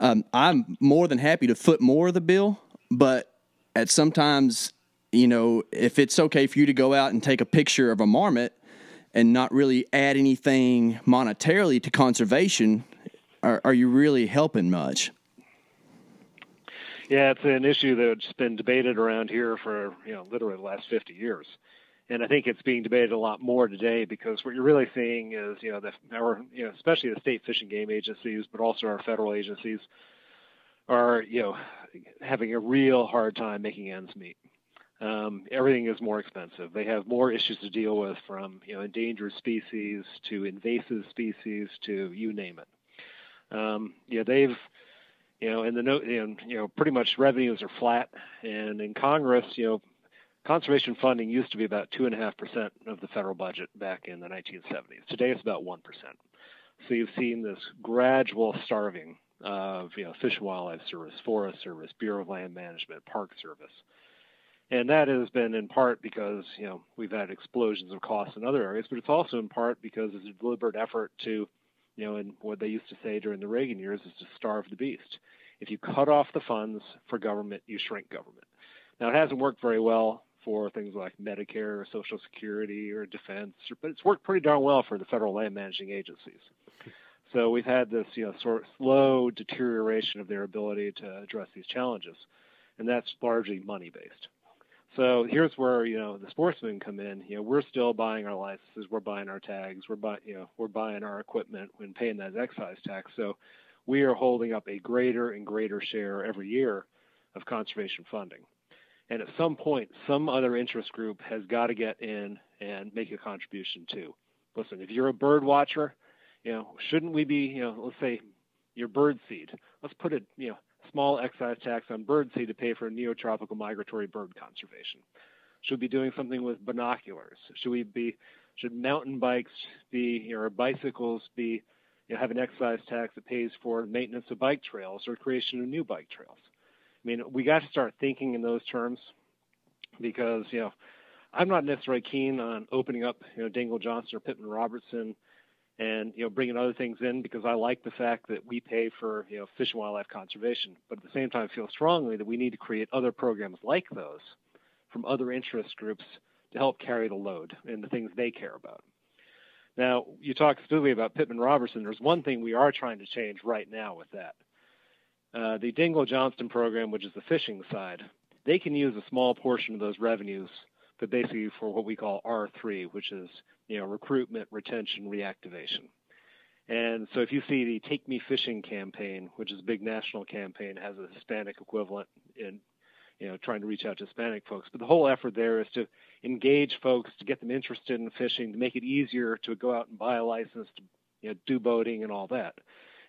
I'm more than happy to foot more of the bill, but at sometimes, if it's okay for you to go out and take a picture of a marmot and not really add anything monetarily to conservation, are you really helping much? Yeah, it's an issue that's been debated around here for, literally the last 50 years. And I think it's being debated a lot more today because what you're really seeing is, especially the state fish and game agencies, but also our federal agencies are, you know, having a real hard time making ends meet. Everything is more expensive. They have more issues to deal with, from, you know, endangered species to invasive species to you name it. They've, you know, in the note, you know, pretty much revenues are flat. And in Congress, you know, conservation funding used to be about 2.5% of the federal budget back in the 1970s. Today it's about 1%. So you've seen this gradual starving of, you know, Fish and Wildlife Service, Forest Service, Bureau of Land Management, Park Service. And that has been in part because, you know, we've had explosions of costs in other areas, but it's also in part because it's a deliberate effort to, you know, and what they used to say during the Reagan years is to starve the beast. If you cut off the funds for government, you shrink government. Now, it hasn't worked very well for things like Medicare or Social Security or defense, but it's worked pretty darn well for the federal land managing agencies. So we've had this, you know, sort of slow deterioration of their ability to address these challenges, and that's largely money-based. So here's where, you know, the sportsmen come in. You know, we're still buying our licenses, we're buying our tags, we're buying our equipment and paying that excise tax. So we are holding up a greater and greater share every year of conservation funding. And at some point, some other interest group has got to get in and make a contribution too. Listen, if you're a bird watcher, you know, shouldn't we be, you know, let's say your bird seed. Let's put a, you know, small excise tax on bird seed to pay for neotropical migratory bird conservation. Should we be doing something with binoculars? Should mountain bikes be, you know, or bicycles be, you know, have an excise tax that pays for maintenance of bike trails or creation of new bike trails? I mean, we got to start thinking in those terms because, you know, I'm not necessarily keen on opening up, you know, Dingell-Johnson or Pittman Robertson and, you know, bringing other things in because I like the fact that we pay for, you know, fish and wildlife conservation. But at the same time, I feel strongly that we need to create other programs like those from other interest groups to help carry the load and the things they care about. Now, you talked specifically about Pittman Robertson. There's one thing we are trying to change right now with that. The Dingell-Johnson program, which is the fishing side, they can use a small portion of those revenues, but basically for what we call R3, which is, you know, recruitment, retention, reactivation. And so if you see the Take Me Fishing campaign, which is a big national campaign, has a Hispanic equivalent in, you know, trying to reach out to Hispanic folks. But the whole effort there is to engage folks, to get them interested in fishing, to make it easier to go out and buy a license, to, you know, do boating and all that.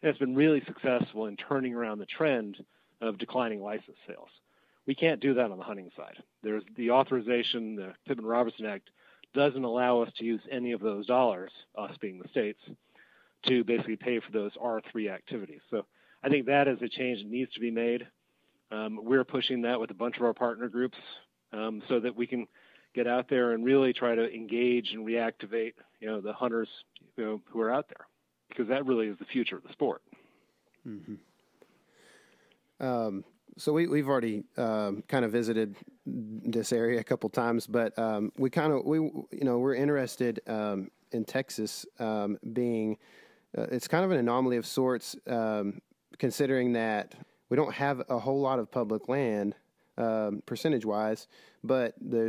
And it's been really successful in turning around the trend of declining license sales. We can't do that on the hunting side. There's the authorization, the Pittman-Robertson Act, doesn't allow us to use any of those dollars, us being the states, to basically pay for those R3 activities. So I think that is a change that needs to be made. We're pushing that with a bunch of our partner groups so that we can get out there and really try to engage and reactivate, you know, the hunters, you know, who are out there, because that really is the future of the sport. Mm-hmm. So we've already kind of visited this area a couple times, but we're interested in Texas being it's kind of an anomaly of sorts, considering that we don't have a whole lot of public land percentage wise, but there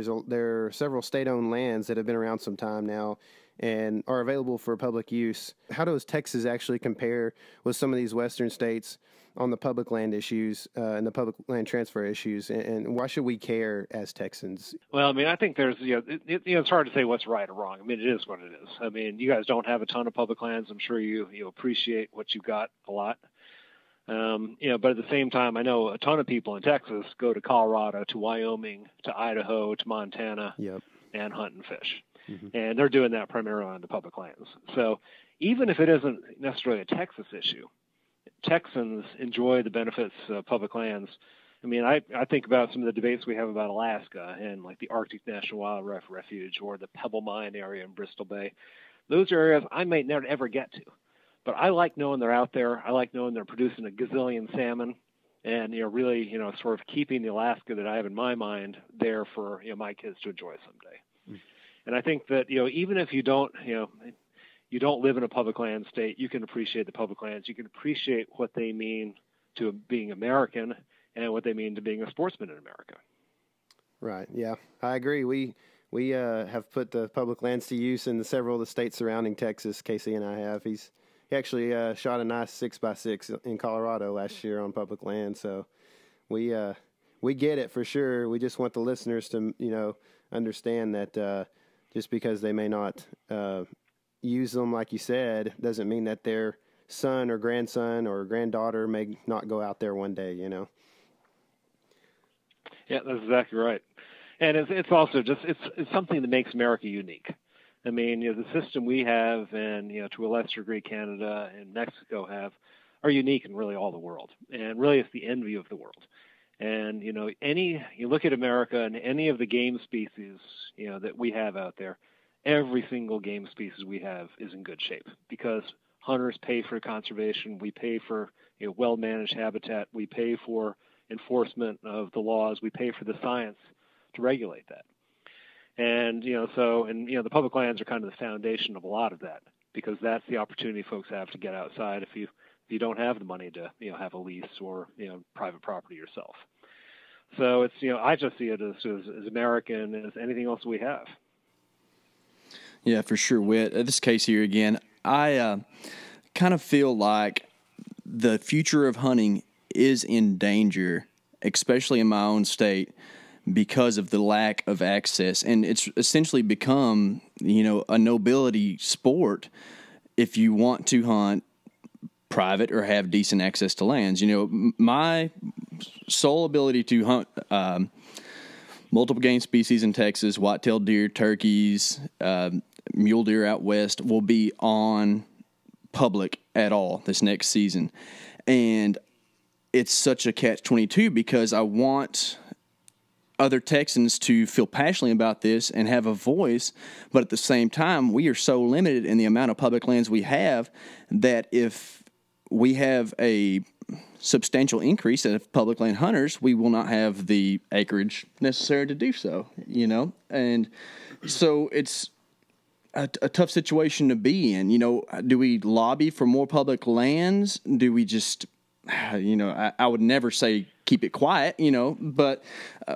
are several state-owned lands that have been around some time now and are available for public use. How does Texas actually compare with some of these Western states on the public land issues and the public land transfer issues, and why should we care as Texans? Well, I mean, I think there's, you know, it's hard to say what's right or wrong. I mean, it is what it is. I mean, you guys don't have a ton of public lands. I'm sure you appreciate what you got a lot. You know, but at the same time, I know a ton of people in Texas go to Colorado, to Wyoming, to Idaho, to Montana, yep, and hunt and fish. Mm-hmm. And they're doing that primarily on the public lands. So even if it isn't necessarily a Texas issue, Texans enjoy the benefits of public lands. I mean, I think about some of the debates we have about Alaska and like the Arctic National Wildlife Refuge or the Pebble Mine area in Bristol Bay. Those are areas I might never ever get to, but I like knowing they're out there. I like knowing they're producing a gazillion salmon and, you know, really, you know, sort of keeping the Alaska that I have in my mind there for, you know, my kids to enjoy someday. And I think that, you know, even if you don't, you know, you don't live in a public land state, you can appreciate the public lands. You can appreciate what they mean to being American and what they mean to being a sportsman in America. Right. Yeah, I agree. We have put the public lands to use in several of the states surrounding Texas. Casey and I have. He's he actually shot a nice 6x6 in Colorado last year on public land. So we get it for sure. We just want the listeners to, you know, understand that just because they may not use them, like you said, doesn't mean that their son or grandson or granddaughter may not go out there one day, you know? Yeah, that's exactly right. And it's also just, it's something that makes America unique. I mean, you know, the system we have and, you know, to a lesser degree, Canada and Mexico have are unique in really all the world. And really it's the envy of the world. And, you know, you look at America and any of the game species, you know, that we have out there, every single game species we have is in good shape because hunters pay for conservation. We pay for, you know, well-managed habitat. We pay for enforcement of the laws. We pay for the science to regulate that. And, you know, so, and, you know, the public lands are kind of the foundation of a lot of that because that's the opportunity folks have to get outside if you don't have the money to, you know, have a lease or, you know, private property yourself. So it's, you know, I just see it as American as anything else we have. Yeah, for sure, Whit. This case here again, I kind of feel like the future of hunting is in danger, especially in my own state, because of the lack of access. And it's essentially become, you know, a nobility sport if you want to hunt private or have decent access to lands. You know, my sole ability to hunt multiple game species in Texas, white-tailed deer, turkeys, mule deer out west, will be on public at all this next season. And it's such a catch-22 because I want other Texans to feel passionately about this and have a voice, but at the same time, we are so limited in the amount of public lands we have that if we have a substantial increase of public land hunters, we will not have the acreage necessary to do so, you know? And so it's a tough situation to be in. You know, do we lobby for more public lands? Do we just, you know, I would never say keep it quiet, you know, but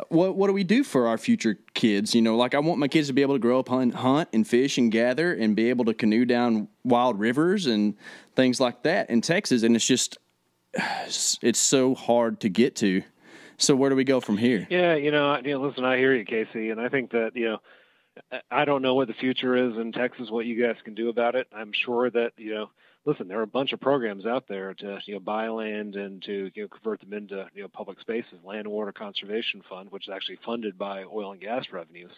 what do we do for our future kids? You know, like I want my kids to be able to grow up and hunt and fish and gather and be able to canoe down wild rivers and things like that in Texas. And it's just, it's so hard to get to. So where do we go from here? Yeah, you know, listen, I hear you, Casey. And I think that, you know, I don't know what the future is in Texas, what you guys can do about it. I'm sure that, you know, listen, there are a bunch of programs out there to, you know, buy land and to, you know, convert them into, you know, public spaces. Land and Water Conservation Fund, which is actually funded by oil and gas revenues.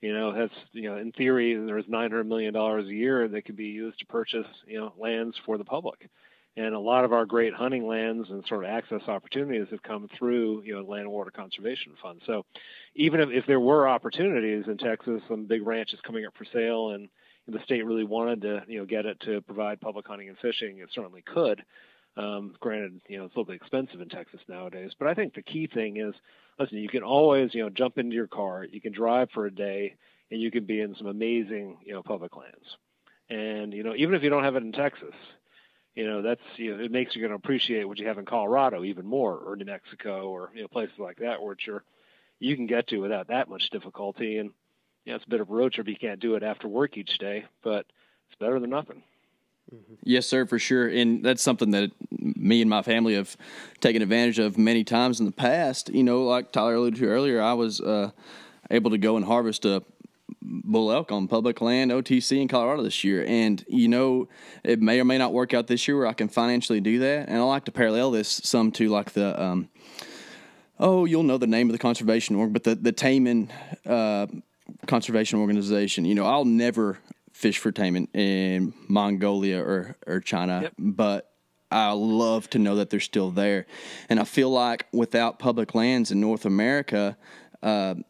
You know, that's, you know, in theory, there's $900 million a year that could be used to purchase, you know, lands for the public. And a lot of our great hunting lands and sort of access opportunities have come through, you know, Land and Water Conservation Fund. So even if there were opportunities in Texas, some big ranches coming up for sale and the state really wanted to, you know, get it to provide public hunting and fishing, it certainly could. Granted, you know, it's a little bit expensive in Texas nowadays. But I think the key thing is, listen, you can always, you know, jump into your car, you can drive for a day, and you can be in some amazing, you know, public lands. And, you know, even if you don't have it in Texas, you know, that's, you know, it makes you going to appreciate what you have in Colorado even more, or New Mexico, or, you know, places like that where it's you can get to without that much difficulty. And, you know, it's a bit of a road trip. You can't do it after work each day, but it's better than nothing. Mm-hmm. Yes, sir, for sure. And that's something that me and my family have taken advantage of many times in the past. You know, like Tyler alluded to earlier, I was able to go and harvest a bull elk on public land OTC in Colorado this year. And, you know, it may or may not work out this year where I can financially do that. And I like to parallel this some to like the, you'll know the name of the conservation org, but the Taman conservation organization. You know, I'll never fish for Taman in Mongolia or China, yep, but I love to know that they're still there. And I feel like without public lands in North America,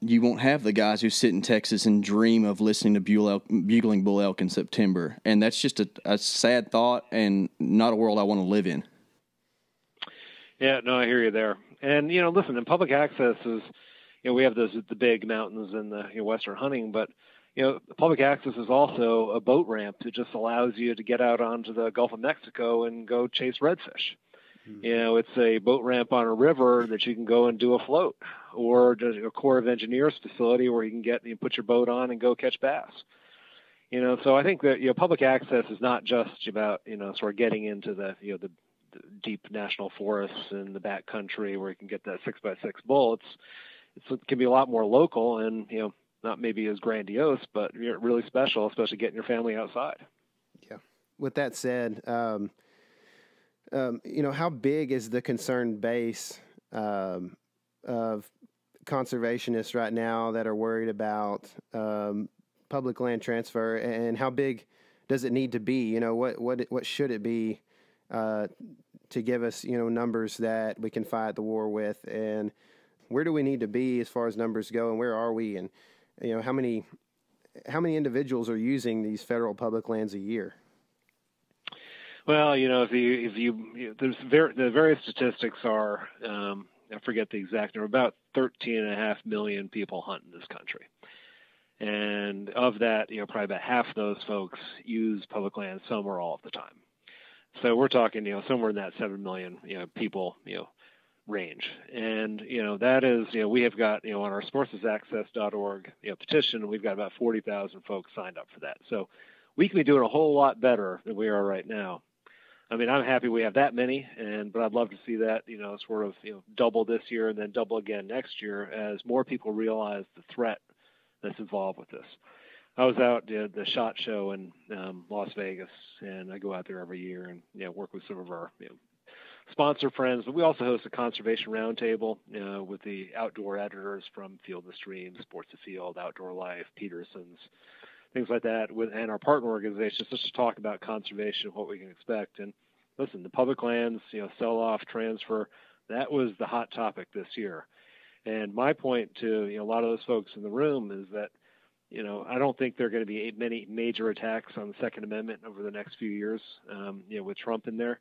you won't have the guys who sit in Texas and dream of listening to bugling bull elk in September. And that's just a sad thought and not a world I want to live in. Yeah, no, I hear you there. And, you know, listen, in public access is, you know, we have the big mountains and the, you know, Western hunting, but, you know, public access is also a boat ramp that just allows you to get out onto the Gulf of Mexico and go chase redfish. You know, it's a boat ramp on a river that you can go and do a float, or a Corps of Engineers facility where you can put your boat on and go catch bass. You know, so I think that, you know, public access is not just about, you know, sort of getting into the, you know, the deep national forests in the backcountry where you can get that 6x6 bull. It can be a lot more local and, you know, not maybe as grandiose, but really special, especially getting your family outside. Yeah. With that said, you know, how big is the concerned base of conservationists right now that are worried about public land transfer, and how big does it need to be? You know, what should it be to give us, you know, numbers that we can fight the war with, and where do we need to be as far as numbers go, and where are we, and, you know, how many individuals are using these federal public lands a year? Well, you know, if you there's the various statistics are, I forget the exact number, about 13.5 million people hunt in this country. And of that, you know, probably about half those folks use public land some or all of the time. So we're talking, you know, somewhere in that 7 million, you know, people, you know, range. And, you know, that is, you know, we have got, you know, on our sportsaccess.org, you know, petition, we've got about 40,000 folks signed up for that. So we can be doing a whole lot better than we are right now. I mean, I'm happy we have that many, but I'd love to see that, you know, sort of, you know, double this year and then double again next year as more people realize the threat that's involved with this. I was out at the SHOT Show in Las Vegas, and I go out there every year and, you know, work with some of our, you know, sponsor friends, but we also host a conservation roundtable, you know, with the outdoor editors from Field to Stream, Sports to Field, Outdoor Life, Peterson's, things like that, and our partner organizations, just to talk about conservation, what we can expect. And listen, the public lands, you know, sell-off, transfer, that was the hot topic this year. And my point to, you know, a lot of those folks in the room is that, you know, I don't think there are going to be many major attacks on the Second Amendment over the next few years, you know, with Trump in there.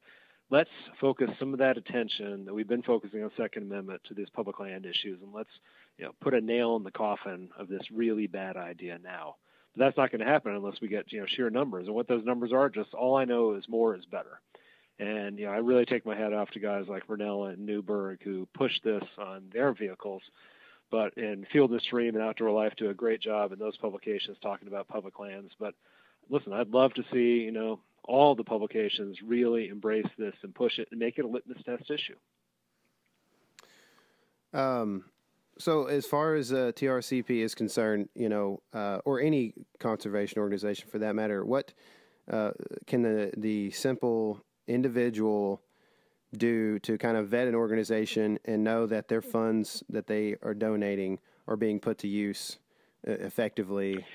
Let's focus some of that attention that we've been focusing on Second Amendment to these public land issues, and let's, you know, put a nail in the coffin of this really bad idea now. But that's not going to happen unless we get, you know, sheer numbers. And what those numbers are, just all I know is more is better. And, you know, I really take my hat off to guys like Rinella and Newberg who push this on their vehicles. But in Field and Stream and Outdoor Life do a great job in those publications talking about public lands. But listen, I'd love to see, you know, all the publications really embrace this and push it and make it a litmus test issue. So as far as TRCP is concerned, you know, or any conservation organization for that matter, what can the simple individual do to kind of vet an organization and know that their funds that they are donating are being put to use effectively?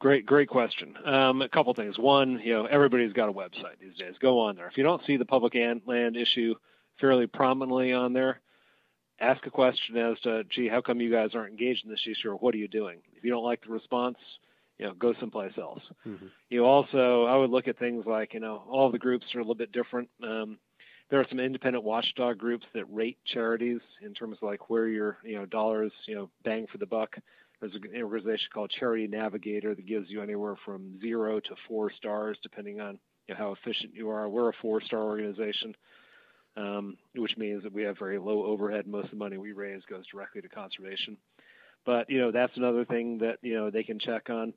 Great question. A couple things. One, you know, everybody's got a website these days. Go on there. If you don't see the public land issue fairly prominently on there, ask a question as to, gee, how come you guys aren't engaged in this issue, or what are you doing? If you don't like the response, you know, go someplace else. Mm-hmm. You also, I would look at things like, you know, all the groups are a little bit different. There are some independent watchdog groups that rate charities in terms of like where your, you know, dollars, you know, bang for the buck. There's an organization called Charity Navigator that gives you anywhere from 0 to 4 stars, depending on, you know, how efficient you are. We're a 4-star organization, which means that we have very low overhead. Most of the money we raise goes directly to conservation. But, you know, that's another thing that, you know, they can check on.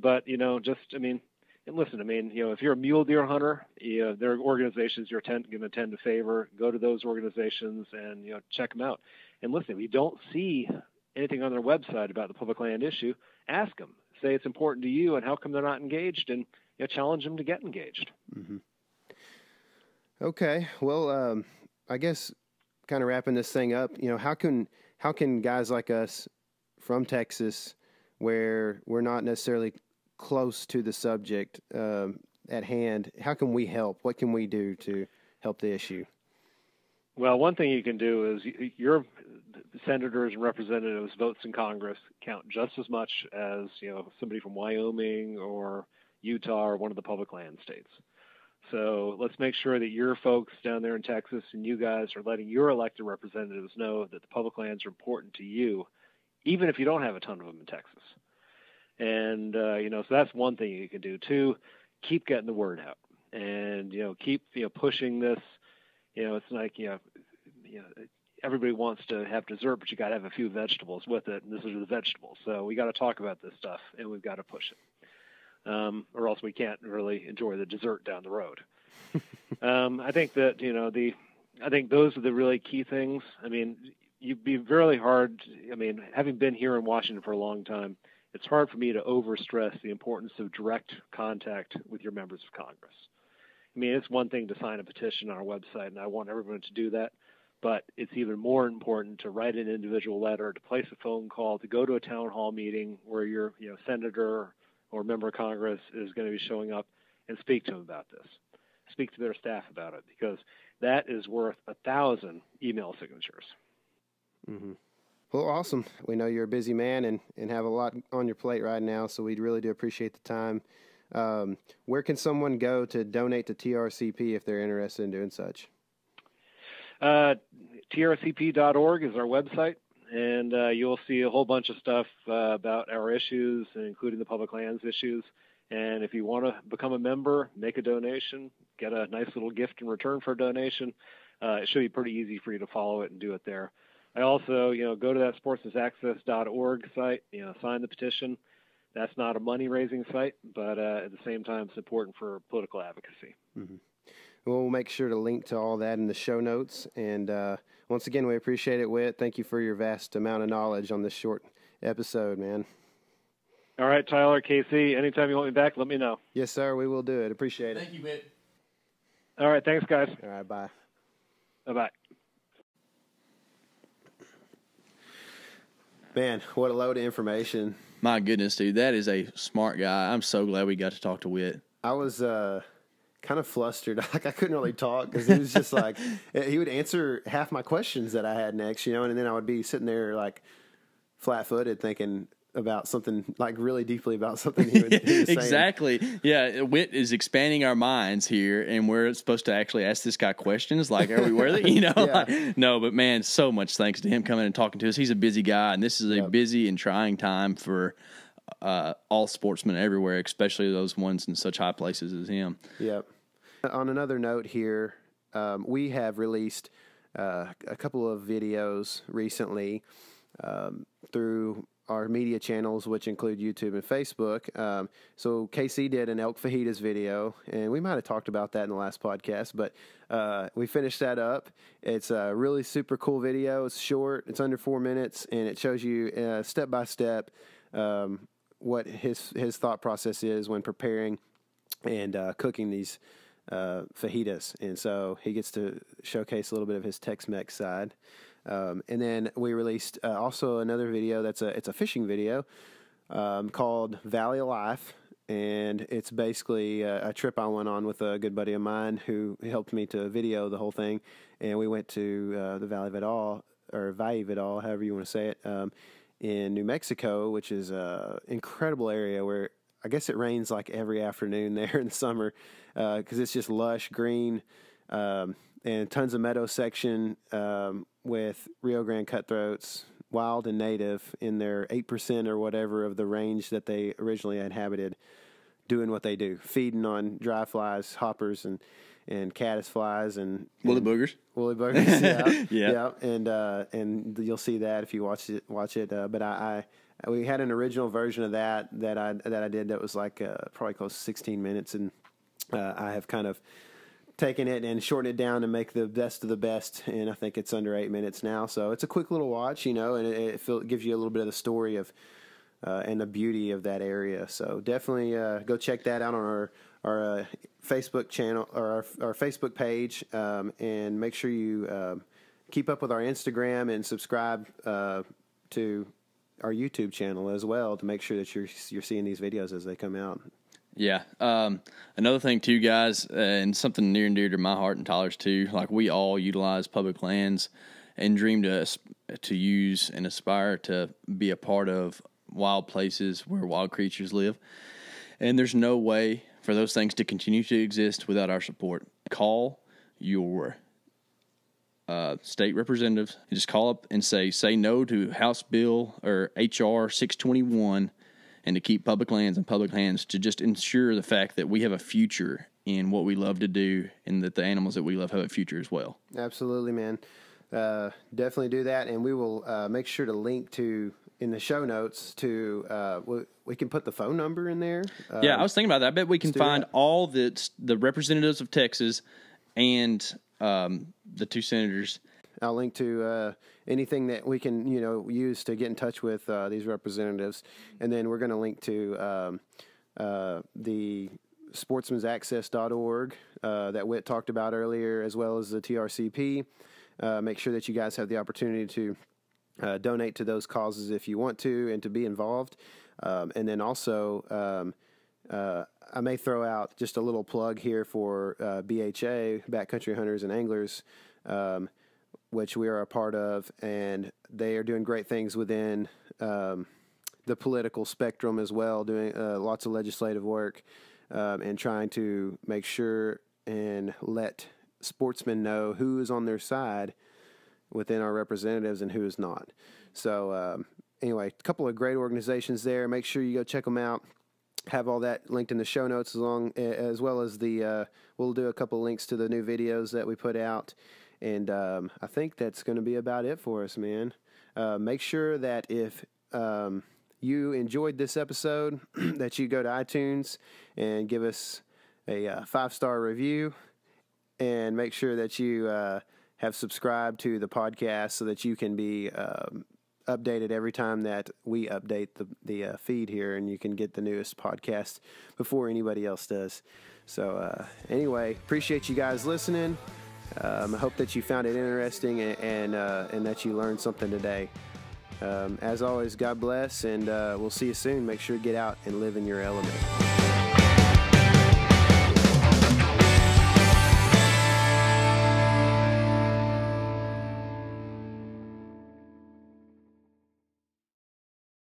But, you know, just, I mean, and listen, I mean, you know, if you're a mule deer hunter, you know, there are organizations you're going to tend to favor. Go to those organizations and, you know, check them out. And listen, if you don't see anything on their website about the public land issue, ask them. Say it's important to you and how come they're not engaged, and, you know, challenge them to get engaged. Mm-hmm. Okay. Well, I guess kind of wrapping this thing up, you know, how can guys like us from Texas, where we're not necessarily close to the subject at hand, how can we help? What can we do to help the issue? Well, one thing you can do is your senators and representatives' votes in Congress count just as much as, you know, somebody from Wyoming or Utah or one of the public land states. So let's make sure that your folks down there in Texas and you guys are letting your elected representatives know that the public lands are important to you, even if you don't have a ton of them in Texas. And, you know, so that's one thing you can do. Two, keep getting the word out and, you know, keep, you know, pushing this. You know, it's like, you know, everybody wants to have dessert, but you got to have a few vegetables with it. And this is the vegetables. So we got to talk about this stuff and we've got to push it. Or else we can't really enjoy the dessert down the road. I think that, you know, I think those are the really key things. I mean, you'd be really hard. I mean, having been here in Washington for a long time, it's hard for me to overstress the importance of direct contact with your members of Congress. I mean, it's one thing to sign a petition on our website, and I want everyone to do that, but it's even more important to write an individual letter, to place a phone call, to go to a town hall meeting where your senator or member of Congress is going to be showing up and speak to them about this. Speak to their staff about it, because that is worth 1,000 email signatures. Mm-hmm. Well, awesome. We know you're a busy man and have a lot on your plate right now, so we really do appreciate the time. Where can someone go to donate to TRCP if they're interested in doing such? TRCP.org is our website, and you'll see a whole bunch of stuff about our issues, including the public lands issues. And if you want to become a member, make a donation, get a nice little gift in return for a donation, it should be pretty easy for you to follow it and do it there. I also, go to that sportsmansaccess.org site, sign the petition. That's not a money-raising site, but at the same time, it's important for political advocacy. Mm-hmm. Well, we'll make sure to link to all that in the show notes. And once again, we appreciate it, Whit. Thank you for your vast amount of knowledge on this short episode, man. All right, Tyler, KC, anytime you want me back, let me know. Yes, sir, we will do it. Appreciate it. Thank you, Whit. All right, thanks, guys. All right, bye. Bye-bye. Man, what a load of information. My goodness, dude, that is a smart guy. I'm so glad we got to talk to Whit. I was kind of flustered. Like, I couldn't really talk because he was just like, he would answer half my questions that I had next, and then I would be sitting there like flat-footed thinking about something, like really deeply about something he was saying. Exactly. Yeah, Whit is expanding our minds here, and we're supposed to actually ask this guy questions, like, are we worthy? Yeah. Like, no, but man, so much thanks to him coming and talking to us. He's a busy guy, and this is a busy and trying time for all sportsmen everywhere, especially those ones in such high places as him. Yep. On another note here, we have released a couple of videos recently through our media channels, which include YouTube and Facebook. So KC did an elk fajitas video, and we might have talked about that in the last podcast, but we finished that up. It's a really super cool video. It's short. It's under 4 minutes, and it shows you step-by-step what his thought process is when preparing and cooking these fajitas. And so he gets to showcase a little bit of his Tex-Mex side. And then we released also another video it's a fishing video called Valle Life, and it's basically a trip I went on with a good buddy of mine who helped me to video the whole thing, and we went to the Valle Vidal, or Valle Vidal, however you want to say it, in New Mexico, which is an incredible area where I guess it rains like every afternoon there in the summer because it's just lush, green, and tons of meadow section with Rio Grande cutthroats, wild and native, in their 8% or whatever of the range that they originally inhabited, doing what they do, feeding on dry flies, hoppers, and caddis flies, and woolly boogers, yeah. And you'll see that if you watch it. But we had an original version of that I did that was like probably close to 16 minutes, and I have kind of taking it and shorten it down to make the best of the best, and I think it's under 8 minutes now. So it's a quick little watch, and it gives you a little bit of the story of and the beauty of that area. So definitely go check that out on our Facebook channel or our Facebook page, and make sure you keep up with our Instagram and subscribe to our YouTube channel as well to make sure that you're seeing these videos as they come out. Yeah. Another thing too, guys, and something near and dear to my heart and Tyler's too, like we all utilize public lands and dream to use and aspire to be a part of wild places where wild creatures live. And there's no way for those things to continue to exist without our support. Call your state representatives and just call up and say no to House Bill or H.R. 621, and to keep public lands in public hands, to just ensure the fact that we have a future in what we love to do and that the animals that we love have a future as well. Absolutely, man. definitely do that, and we will make sure to link to in the show notes to we can put the phone number in there. Yeah, I was thinking about that. I bet we can find all the representatives of Texas and the two senators. I'll link to anything that we can, you know, use to get in touch with these representatives, and then we're going to link to the sportsmansaccess.org that Whit talked about earlier, as well as the TRCP. Make sure that you guys have the opportunity to donate to those causes if you want to, and to be involved. And then also, I may throw out just a little plug here for BHA, Backcountry Hunters and Anglers, which we are a part of, and they are doing great things within the political spectrum as well, doing lots of legislative work and trying to make sure and let sportsmen know who is on their side within our representatives and who is not. So anyway, a couple of great organizations there. Make sure you go check them out. Have all that linked in the show notes, as well as the we'll do a couple links to the new videos that we put out. And I think that's going to be about it for us, man. Make sure that if you enjoyed this episode that you go to iTunes and give us a 5-star review, and make sure that you have subscribed to the podcast so that you can be updated every time that we update the feed here, and you can get the newest podcast before anybody else does. So anyway, appreciate you guys listening. I hope that you found it interesting and that you learned something today. As always, God bless, and we'll see you soon. Make sure to get out and live in your element.